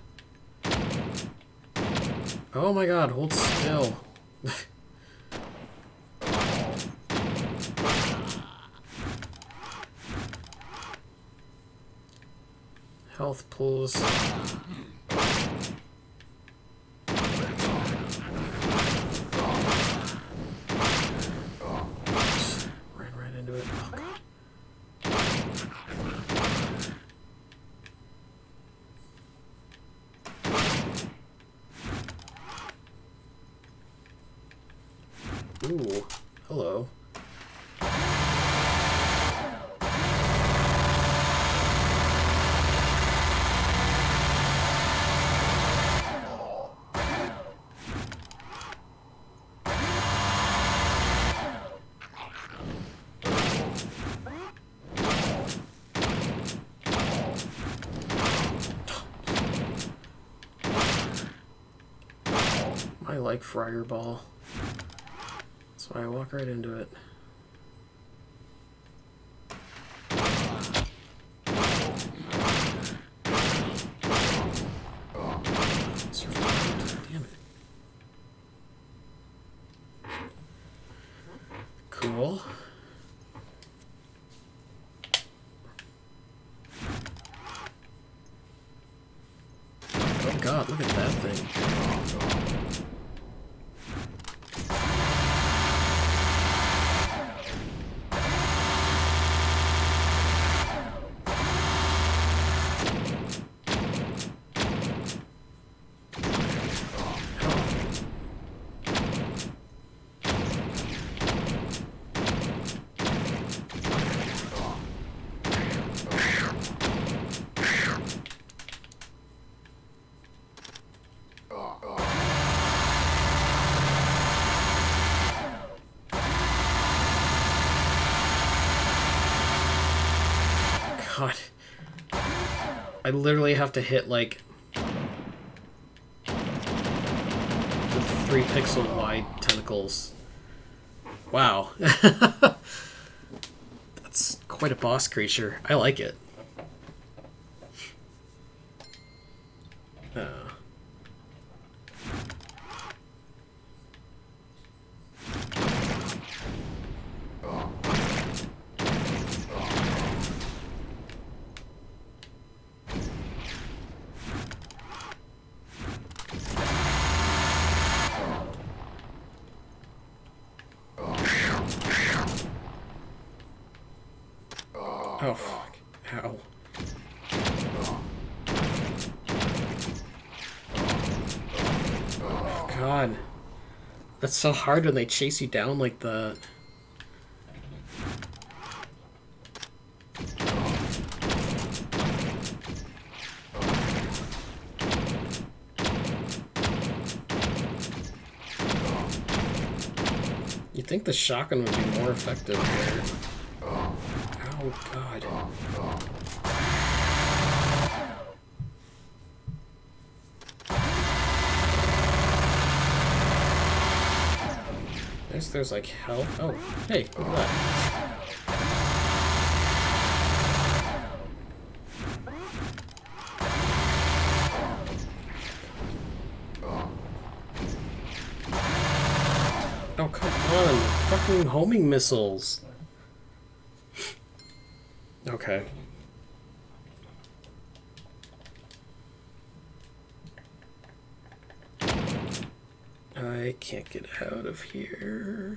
Oh my god, hold still. Health pulls. Ran Ooh, hello. Like Fryer Ball. That's why I walk right into it. Damn it. Cool. Oh god, look at that thing. I literally have to hit, like, the three pixel wide tentacles. Wow. That's quite a boss creature. I like it. Uh. It's so hard when they chase you down like that. You'd think the shotgun would be more effective there. Oh god. There's like hell. Oh, hey, look at that. Oh, come on. Fucking homing missiles. Okay. I can't get out of here.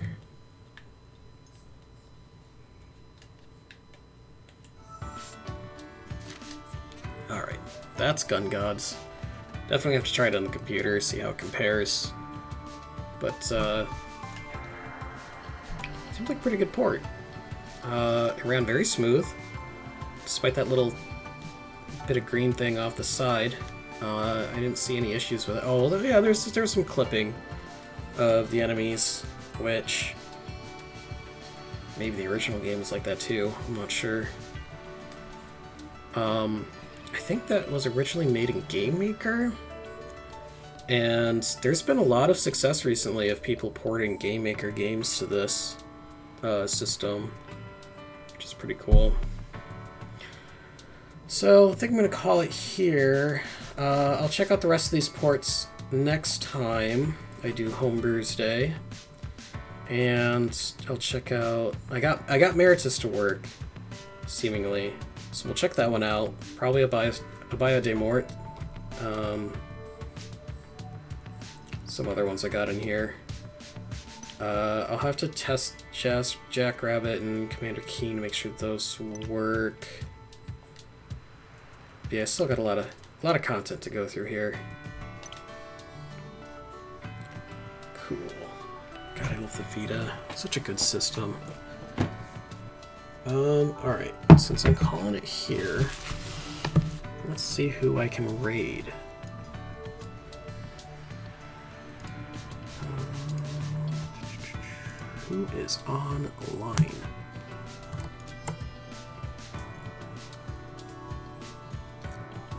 Alright, that's Gun Godz. Definitely have to try it on the computer, see how it compares. But, uh... seems like a pretty good port. Uh, it ran very smooth, despite that little bit of green thing off the side. Uh, I didn't see any issues with it. Oh, yeah, there's, there was some clipping of the enemies, which maybe the original game is like that too. I'm not sure. Um, I think that was originally made in Game Maker, and there's been a lot of success recently of people porting Game Maker games to this uh, system, which is pretty cool. So I think I'm going to call it here. Uh, I'll check out the rest of these ports next time I do Homebrews Day, and I'll check out. I got I got Meritous to work, seemingly. So we'll check that one out. Probably a bio a bio de mort. Um, some other ones I got in here. Uh, I'll have to test Jazz, Jackrabbit and Commander Keen to make sure those work. But yeah, I still got a lot of a lot of content to go through here. Cool. God, I love the Vita. Such a good system. Um, alright, since I'm calling it here, let's see who I can raid. Who is online?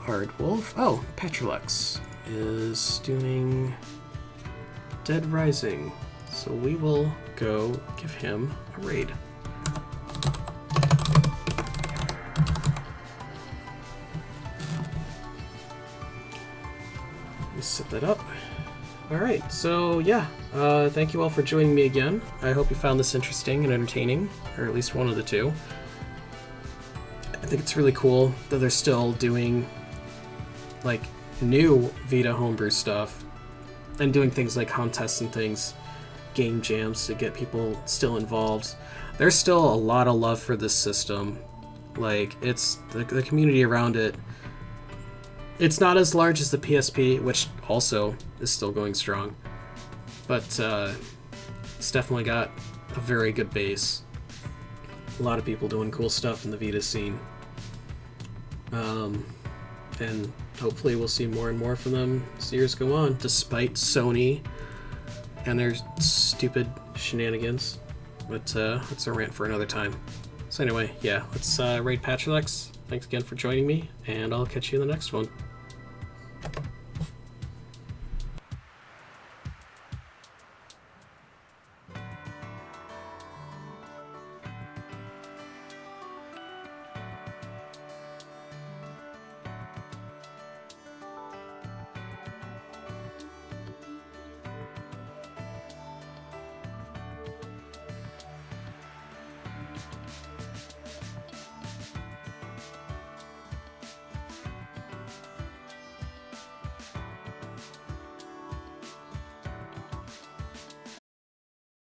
Hard Wolf. Oh, Petrolux is doing Dead Rising, so we will go give him a raid. Let me set that up. Alright, so yeah, uh, thank you all for joining me again. I hope you found this interesting and entertaining, or at least one of the two. I think it's really cool that they're still doing, like, new Vita homebrew stuff, and doing things like contests and things, game jams to get people still involved. There's still a lot of love for this system. Like, it's, the, the community around it, it's not as large as the P S P, which also is still going strong, but uh, it's definitely got a very good base. A lot of people doing cool stuff in the Vita scene, um, and hopefully we'll see more and more from them as years go on, despite Sony and their stupid shenanigans, but uh, that's a rant for another time. So anyway, yeah, let's uh, raid Patchelux. Thanks again for joining me, and I'll catch you in the next one.